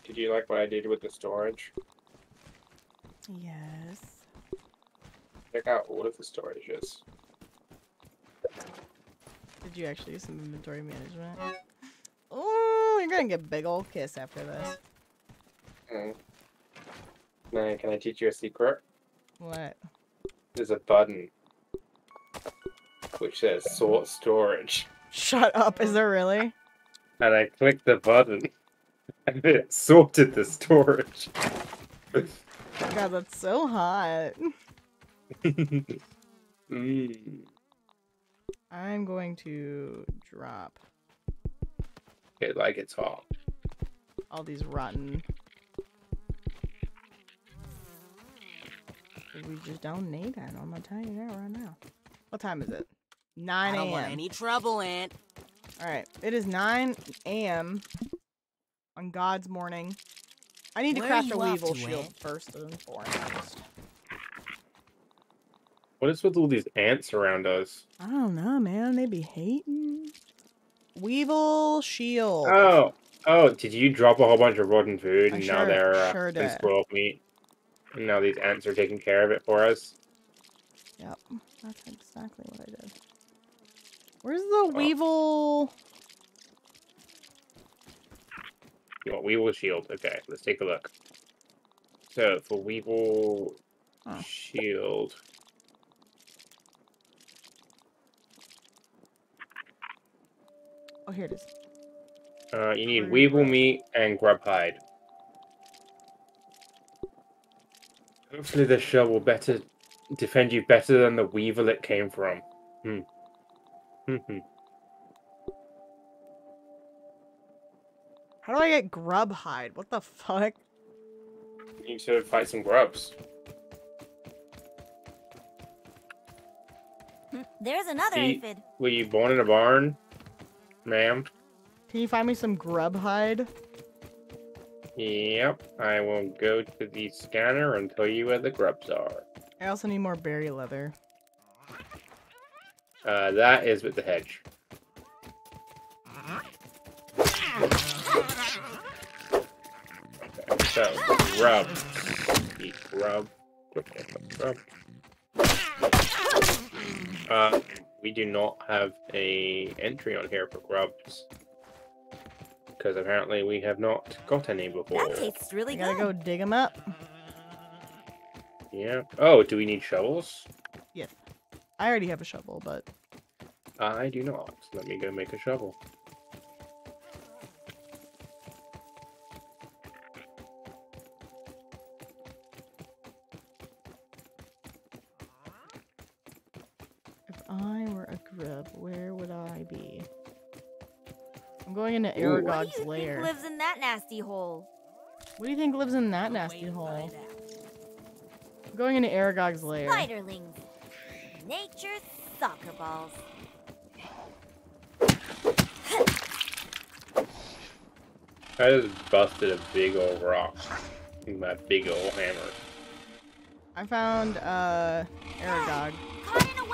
Did you like what I did with the storage? Yes. Check out all of the storages. Did you actually do some inventory management? Oh, you're gonna get big ol' kiss after this. Okay. Now, can I teach you a secret? What? There's a button which says sort storage. Shut up! Is there really? And I clicked the button. And it sorted the storage. God, that's so hot. I'm going to drop. It like it's hot. All these rotten. We just don't need that. I'm gonna tell you that right now. What time is it? 9 a.m. I don't want any trouble, Aunt. All right, it is 9 a.m. on God's morning. I need to craft a Weevil shield first and foremost. What is with all these ants around us? I don't know, man. They be hating. Weevil shield. Oh, did you drop a whole bunch of rotten food and now they're squirrel meat? And now these ants are taking care of it for us? Yep, that's exactly what I did. Where's the Weevil... You want Weevil shield? Okay, let's take a look. So for Weevil shield, oh, here it is. You need Weevil meat and grub hide. Hopefully, this shell will better defend you better than the Weevil it came from. How do I get grub hide? What the fuck? You need to fight some grubs. There's another aphid. Were you born in a barn, ma'am? Can you find me some grub hide? Yep, I will go to the scanner and tell you where the grubs are. I also need more berry leather. That is with the hedge. So, grub. Eat grub. We do not have a entry on here for grubs. Because apparently we have not got any before. That tastes really good. Gotta go dig them up. Yeah. Oh, do we need shovels? Yes. I already have a shovel, but... I do not. Let me go make a shovel. Into Aragog's lair. What do you think lives in that nasty hole? I'm going into Aragog's lair. Spiderlings. Nature's soccer balls. I just busted a big old rock with my big old hammer. I found Aragog. Caught in a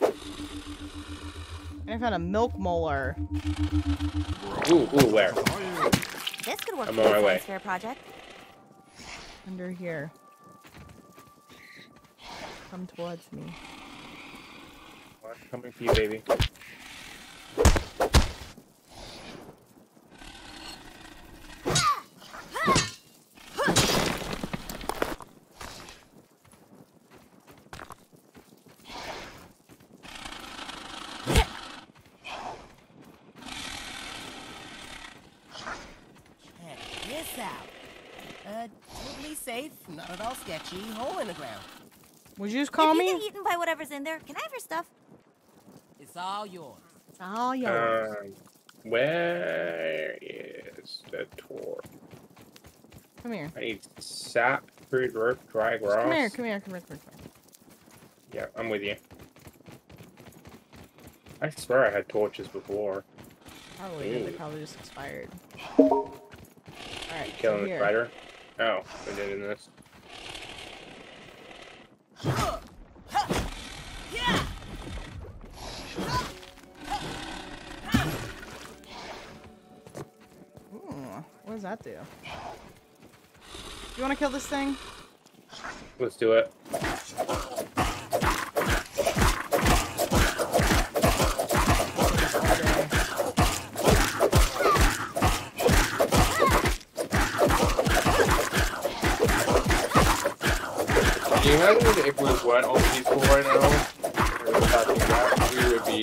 web. And I found a milk molar. Ooh, where? This could work. I'm on my way. Fair project. Under here. Come towards me. I'm coming for you, baby. Not at all sketchy. Hole in the ground. Would you just call me? If you get eaten by whatever's in there, can I have your stuff? It's all yours. It's all yours. Where is the torch? Come here. I need sap, fruit, rope, dry grass. Come here. Yeah, I'm with you. I swear I had torches before. Probably. Ooh. They probably just expired. All right. Killing the spider. Oh, we're doing this. Ooh, what does that do? You want to kill this thing? Let's do it. You know, if we weren't all peaceful right now, we would be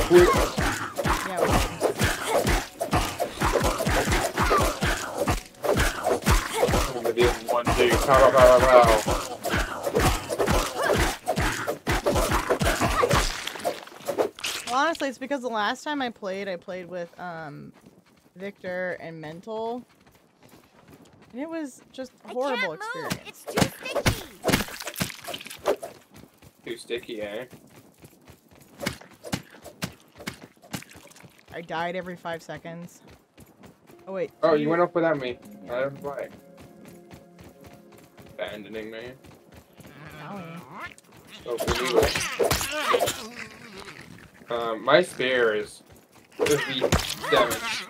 quick. Yeah, we would be. One, two, pow, pow, pow, pow. Well, honestly, it's because the last time I played with Victor and Mental, and it was just a horrible experience. Move. It's too sticky. Too sticky, eh? I died every 5 seconds. Oh wait. Oh, you went off without me. Yeah. I don't play. Abandoning me. Oh, for you. My spear is 50 damage.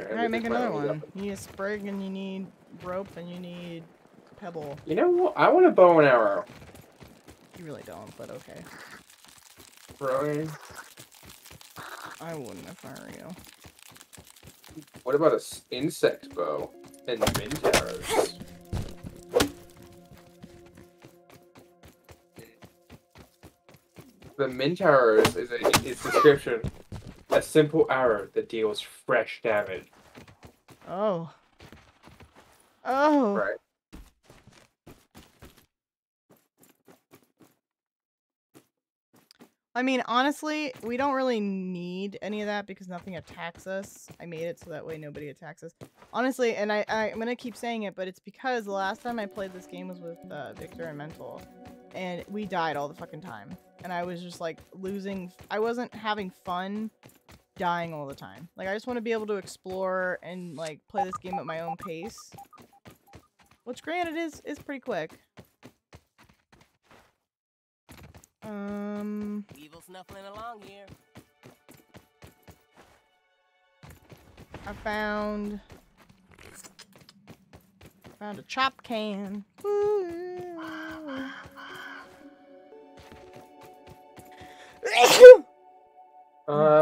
Alright, make another one. You need a sprig and you need rope and you need pebble. You know what? I want a bow and arrow. You really don't, but okay. Really? I wouldn't if I were you. What about an insect bow and mint arrows? The mint arrows is its description. A simple arrow that deals fresh damage. Oh. Oh. Right. I mean, honestly, we don't really need any of that because nothing attacks us. I made it so that way nobody attacks us. Honestly, and I'm going to keep saying it, but it's because the last time I played this game was with Victor and Mental. And we died all the fucking time. And I was just like losing. I wasn't having fun dying all the time. Like, I just want to be able to explore and like play this game at my own pace. Which, granted, is pretty quick. Evil snuffling along here. I found a chop can. Ooh.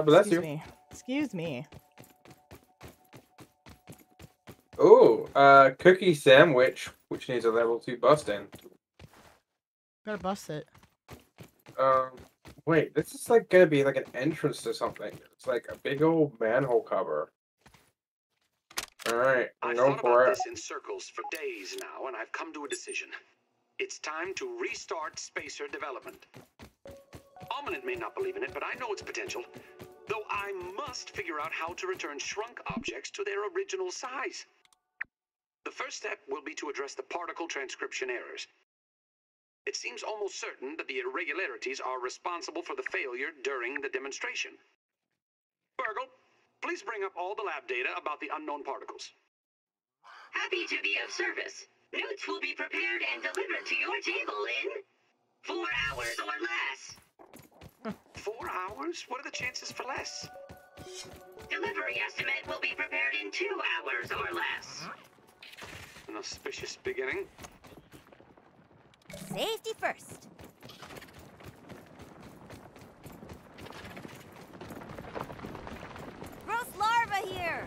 Bless you. Excuse me. Oh, cookie sandwich, which needs a level 2 busting. Gotta bust it. Wait, this is like gonna be like an entrance to something. It's like a big old manhole cover. All right, I'm going for it. I've thought about this in circles for days now, and I've come to a decision. It's time to restart spacer development. Ominent may not believe in it, but I know its potential. Though I must figure out how to return shrunk objects to their original size. The first step will be to address the particle transcription errors. It seems almost certain that the irregularities are responsible for the failure during the demonstration. Burgle, please bring up all the lab data about the unknown particles. Happy to be of service. Notes will be prepared and delivered to your table in 4 hours or less. 4 hours? What are the chances for less? Delivery estimate will be prepared in 2 hours or less. An auspicious beginning. Safety first. Gross larva here.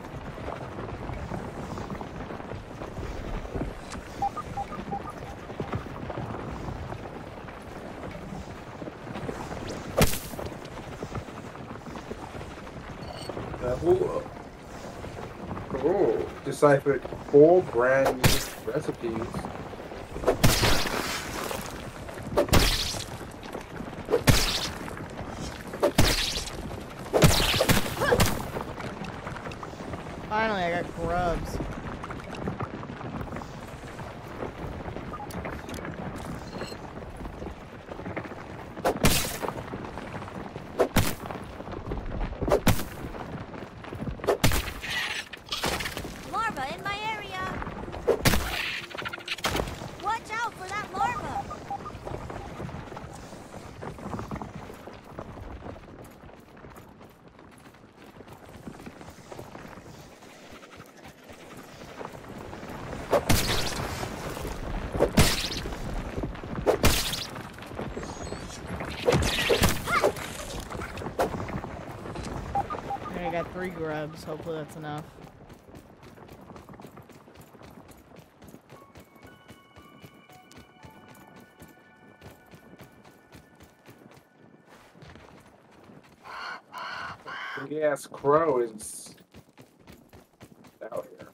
Oh, deciphered 4 brand new recipes. Finally, I got grubs. Three grubs, hopefully that's enough. Yes, crow is out here.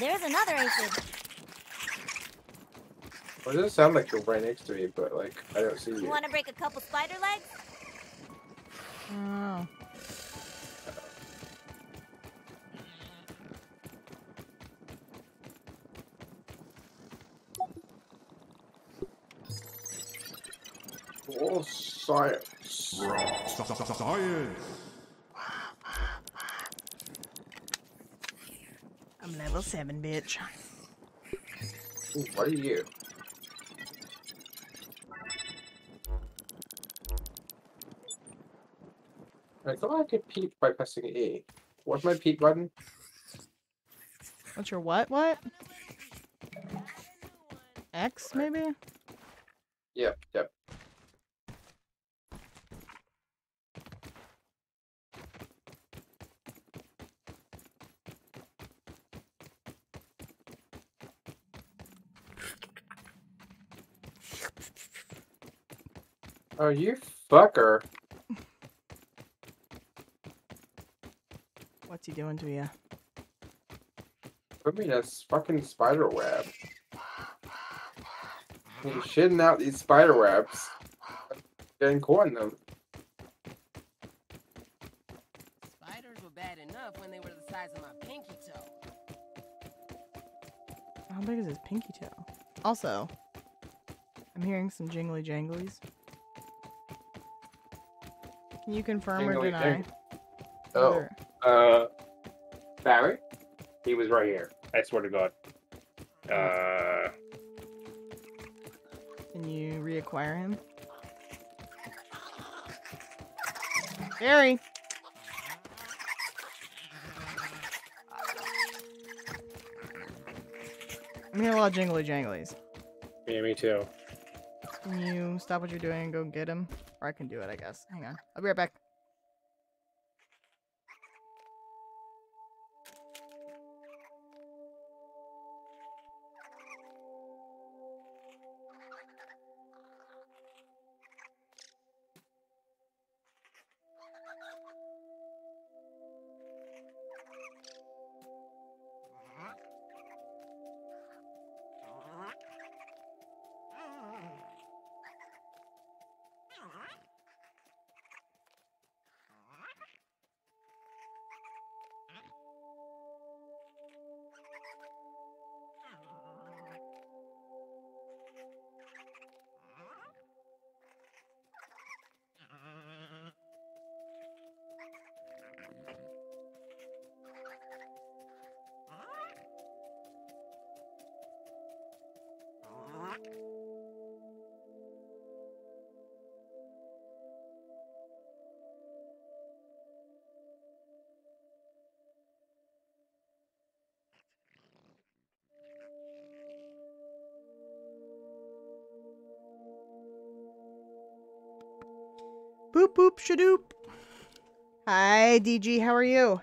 There's another aphid. Well, it doesn't sound like you're right next to me, but like I don't see you. You want to break a couple spider legs? Oh. Oh, science! Science! I'm level 7, bitch. Ooh, what are you? I thought I could peep by pressing E. What's my peep button? What's your what? X, maybe? Yep. Oh, you fucker. What's he doing to you? Put me in a fucking spider web. He's shitting out these spider webs. Getting caught in them. Spiders were bad enough when they were the size of my pinky toe. How big is his pinky toe? Also, I'm hearing some jingly janglies. Can you confirm or deny? Oh, Barry? He was right here. I swear to God. Can you reacquire him? Barry! I'm hearing a lot of jingly janglies. Yeah, me too. Can you stop what you're doing and go get him? Or I can do it, I guess. Hang on. I'll be right back. Boop, boop, shadoop. Hi, DG. How are you?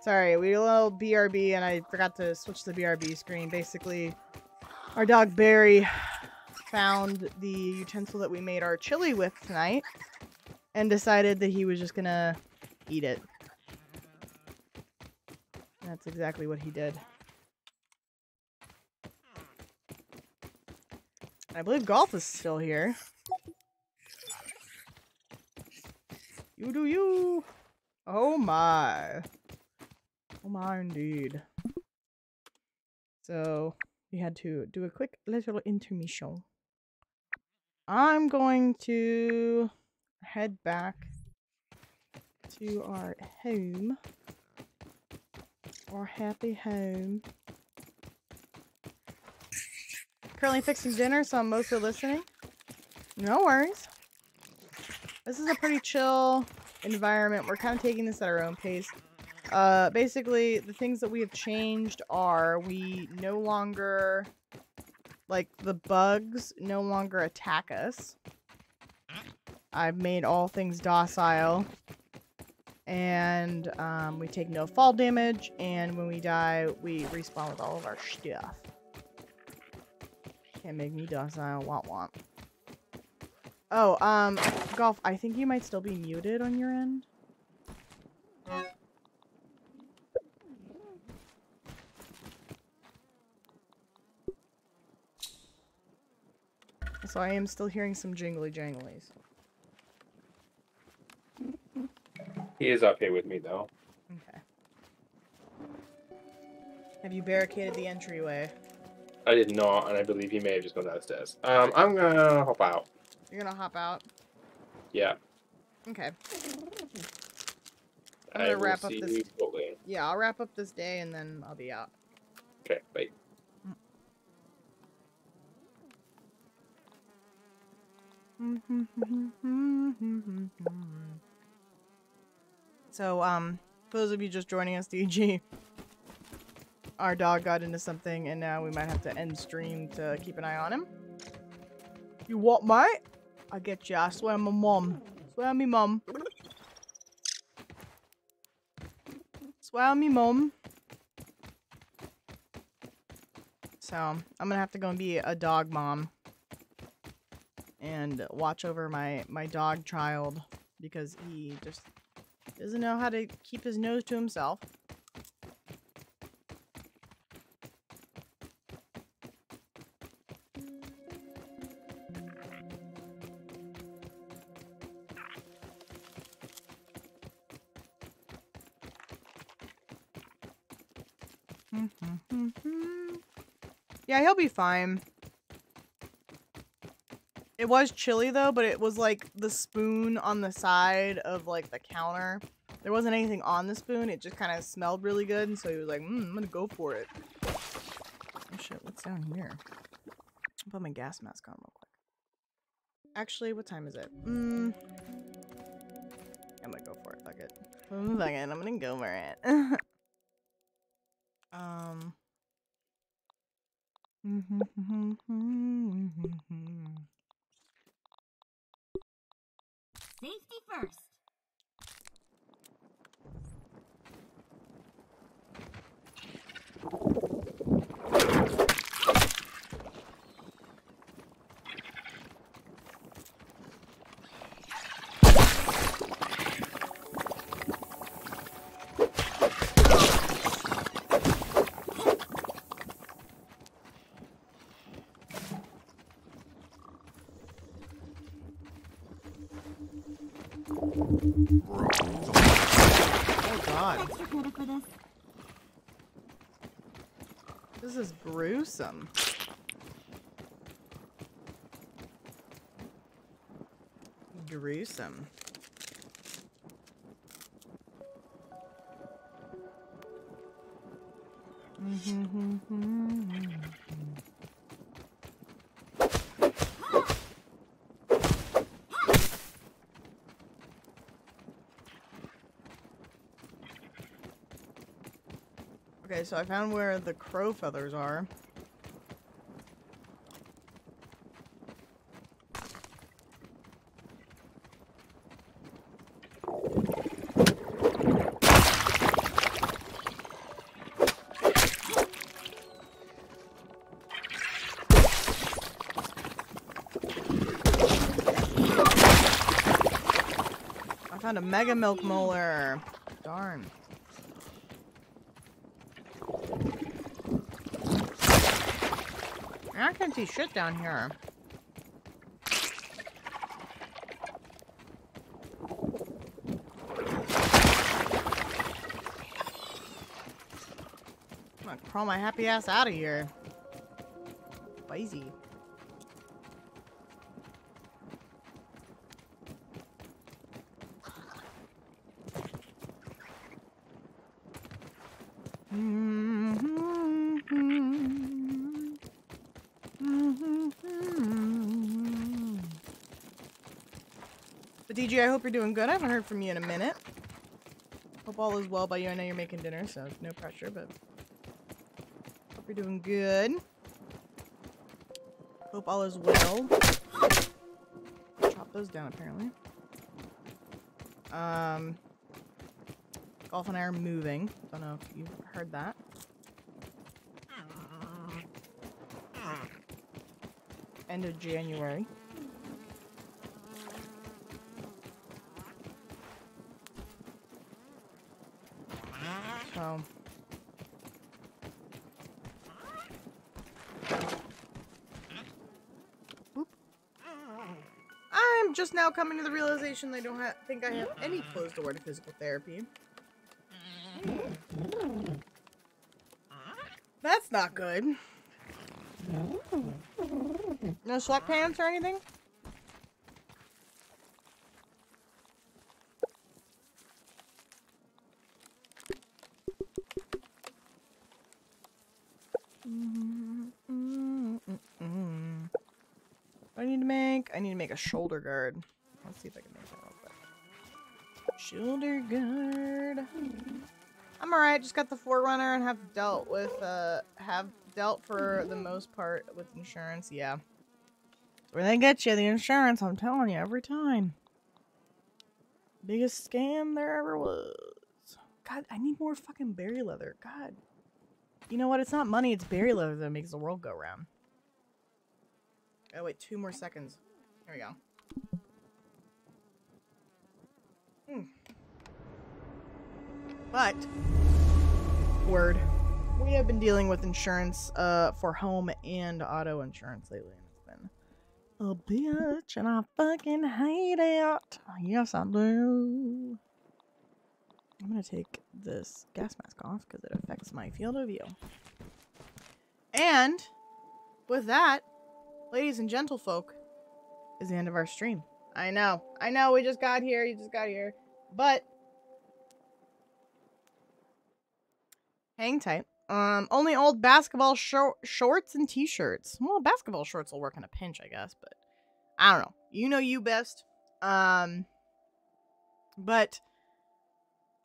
Sorry, we were a little BRB and I forgot to switch the BRB screen. Basically, our dog Barry found the utensil that we made our chili with tonight and decided that he was just gonna eat it. And that's exactly what he did. I believe Golf is still here. You do you! Oh my. Oh my, indeed. So, we had to do a quick little intermission. I'm going to head back to our home. Our happy home. Currently fixing dinner, so I'm mostly listening. No worries. This is a pretty chill environment. We're kind of taking this at our own pace. Basically, the things that we have changed are we no longer, like, the bugs no longer attack us. I've made all things docile. And, we take no fall damage, and when we die, we respawn with all of our stuff. Can't make me docile, womp womp. Oh, Golf, I think you might still be muted on your end. So I am still hearing some jingly janglies. He is up here with me, though. Okay. Have you barricaded the entryway? I did not, and I believe he may have just gone downstairs. I'm gonna hop out. You're gonna hop out? Yeah. Okay. I'm gonna wrap up this. Yeah, I'll wrap up this day, and then I'll be out. Okay, bye. So, for those of you just joining us, DG, our dog got into something, and now we might have to end stream to keep an eye on him. You what, mate? I get you. I swear I'm a mom. Swear on me, mom. Swear on me, mom. So, I'm gonna have to go and be a dog mom. And watch over my dog child, because he just doesn't know how to keep his nose to himself. Yeah, he'll be fine. It was chilly though, but it was like the spoon on the side of like the counter. There wasn't anything on the spoon. It just kind of smelled really good, and so he was like, I'm gonna go for it. Oh shit, what's down here? I'll put my gas mask on real quick. Actually, what time is it? I'm gonna go for it. Fuck it. Fuck it. I'm gonna go for it. Safety first. Oh god. This is gruesome. Gruesome. Okay, so I found where the crow feathers are. Found a mega milk molar. Darn. I can't see shit down here. I'm gonna crawl my happy ass out of here. Spicy. DG, I hope you're doing good. I haven't heard from you in a minute. Hope all is well by you. I know you're making dinner, so no pressure, but hope you're doing good. Hope all is well. Chop those down, apparently. Golf and I are moving. Don't know if you've heard that. End of January. So, I'm just now coming to the realization they don't think I have any closed door to physical therapy. That's not good. No sweatpants or anything? I need to make a shoulder guard. Let's see if I can make that real quick. Shoulder guard. I'm alright, just got the Forerunner and have dealt for the most part with insurance, yeah. Where they get you, the insurance, I'm telling you, every time. Biggest scam there ever was. God, I need more fucking berry leather. God. You know what? It's not money, it's berry leather that makes the world go round. Oh wait, 2 more seconds. There we go. Mm. But, word, we have been dealing with insurance for home and auto insurance lately, and it's been a bitch, and I fucking hate it. Yes, I do. I'm gonna take this gas mask off because it affects my field of view. And with that, ladies and gentlefolk, is the end of our stream. I know, we just got here, you just got here, but hang tight. Only old basketball shorts and t-shirts. Well, basketball shorts will work in a pinch, I guess, but I don't know. You know you best. But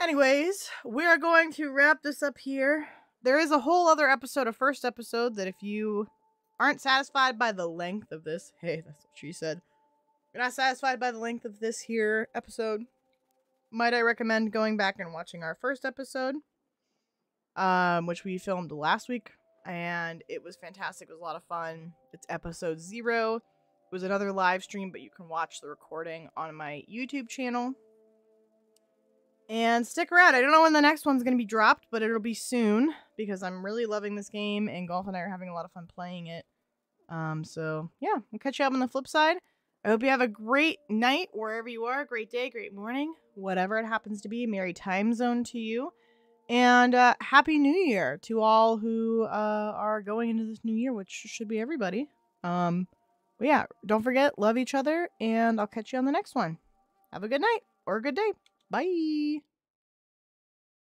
anyways, we are going to wrap this up here. There is a whole other episode, a first episode, that if you aren't satisfied by the length of this. Hey, that's what she said. If you're not satisfied by the length of this here episode, might I recommend going back and watching our first episode, which we filmed last week, and it was fantastic. It was a lot of fun. It's episode 0. It was another live stream, but you can watch the recording on my YouTube channel. And stick around. I don't know when the next one's going to be dropped, but it'll be soon because I'm really loving this game and Golf and I are having a lot of fun playing it. So, yeah, we'll catch you up on the flip side. I hope you have a great night wherever you are. Great day, great morning, whatever it happens to be. Merry time zone to you. And Happy New Year to all who are going into this new year, which should be everybody. But yeah, don't forget, love each other, and I'll catch you on the next one. Have a good night or a good day. Bye.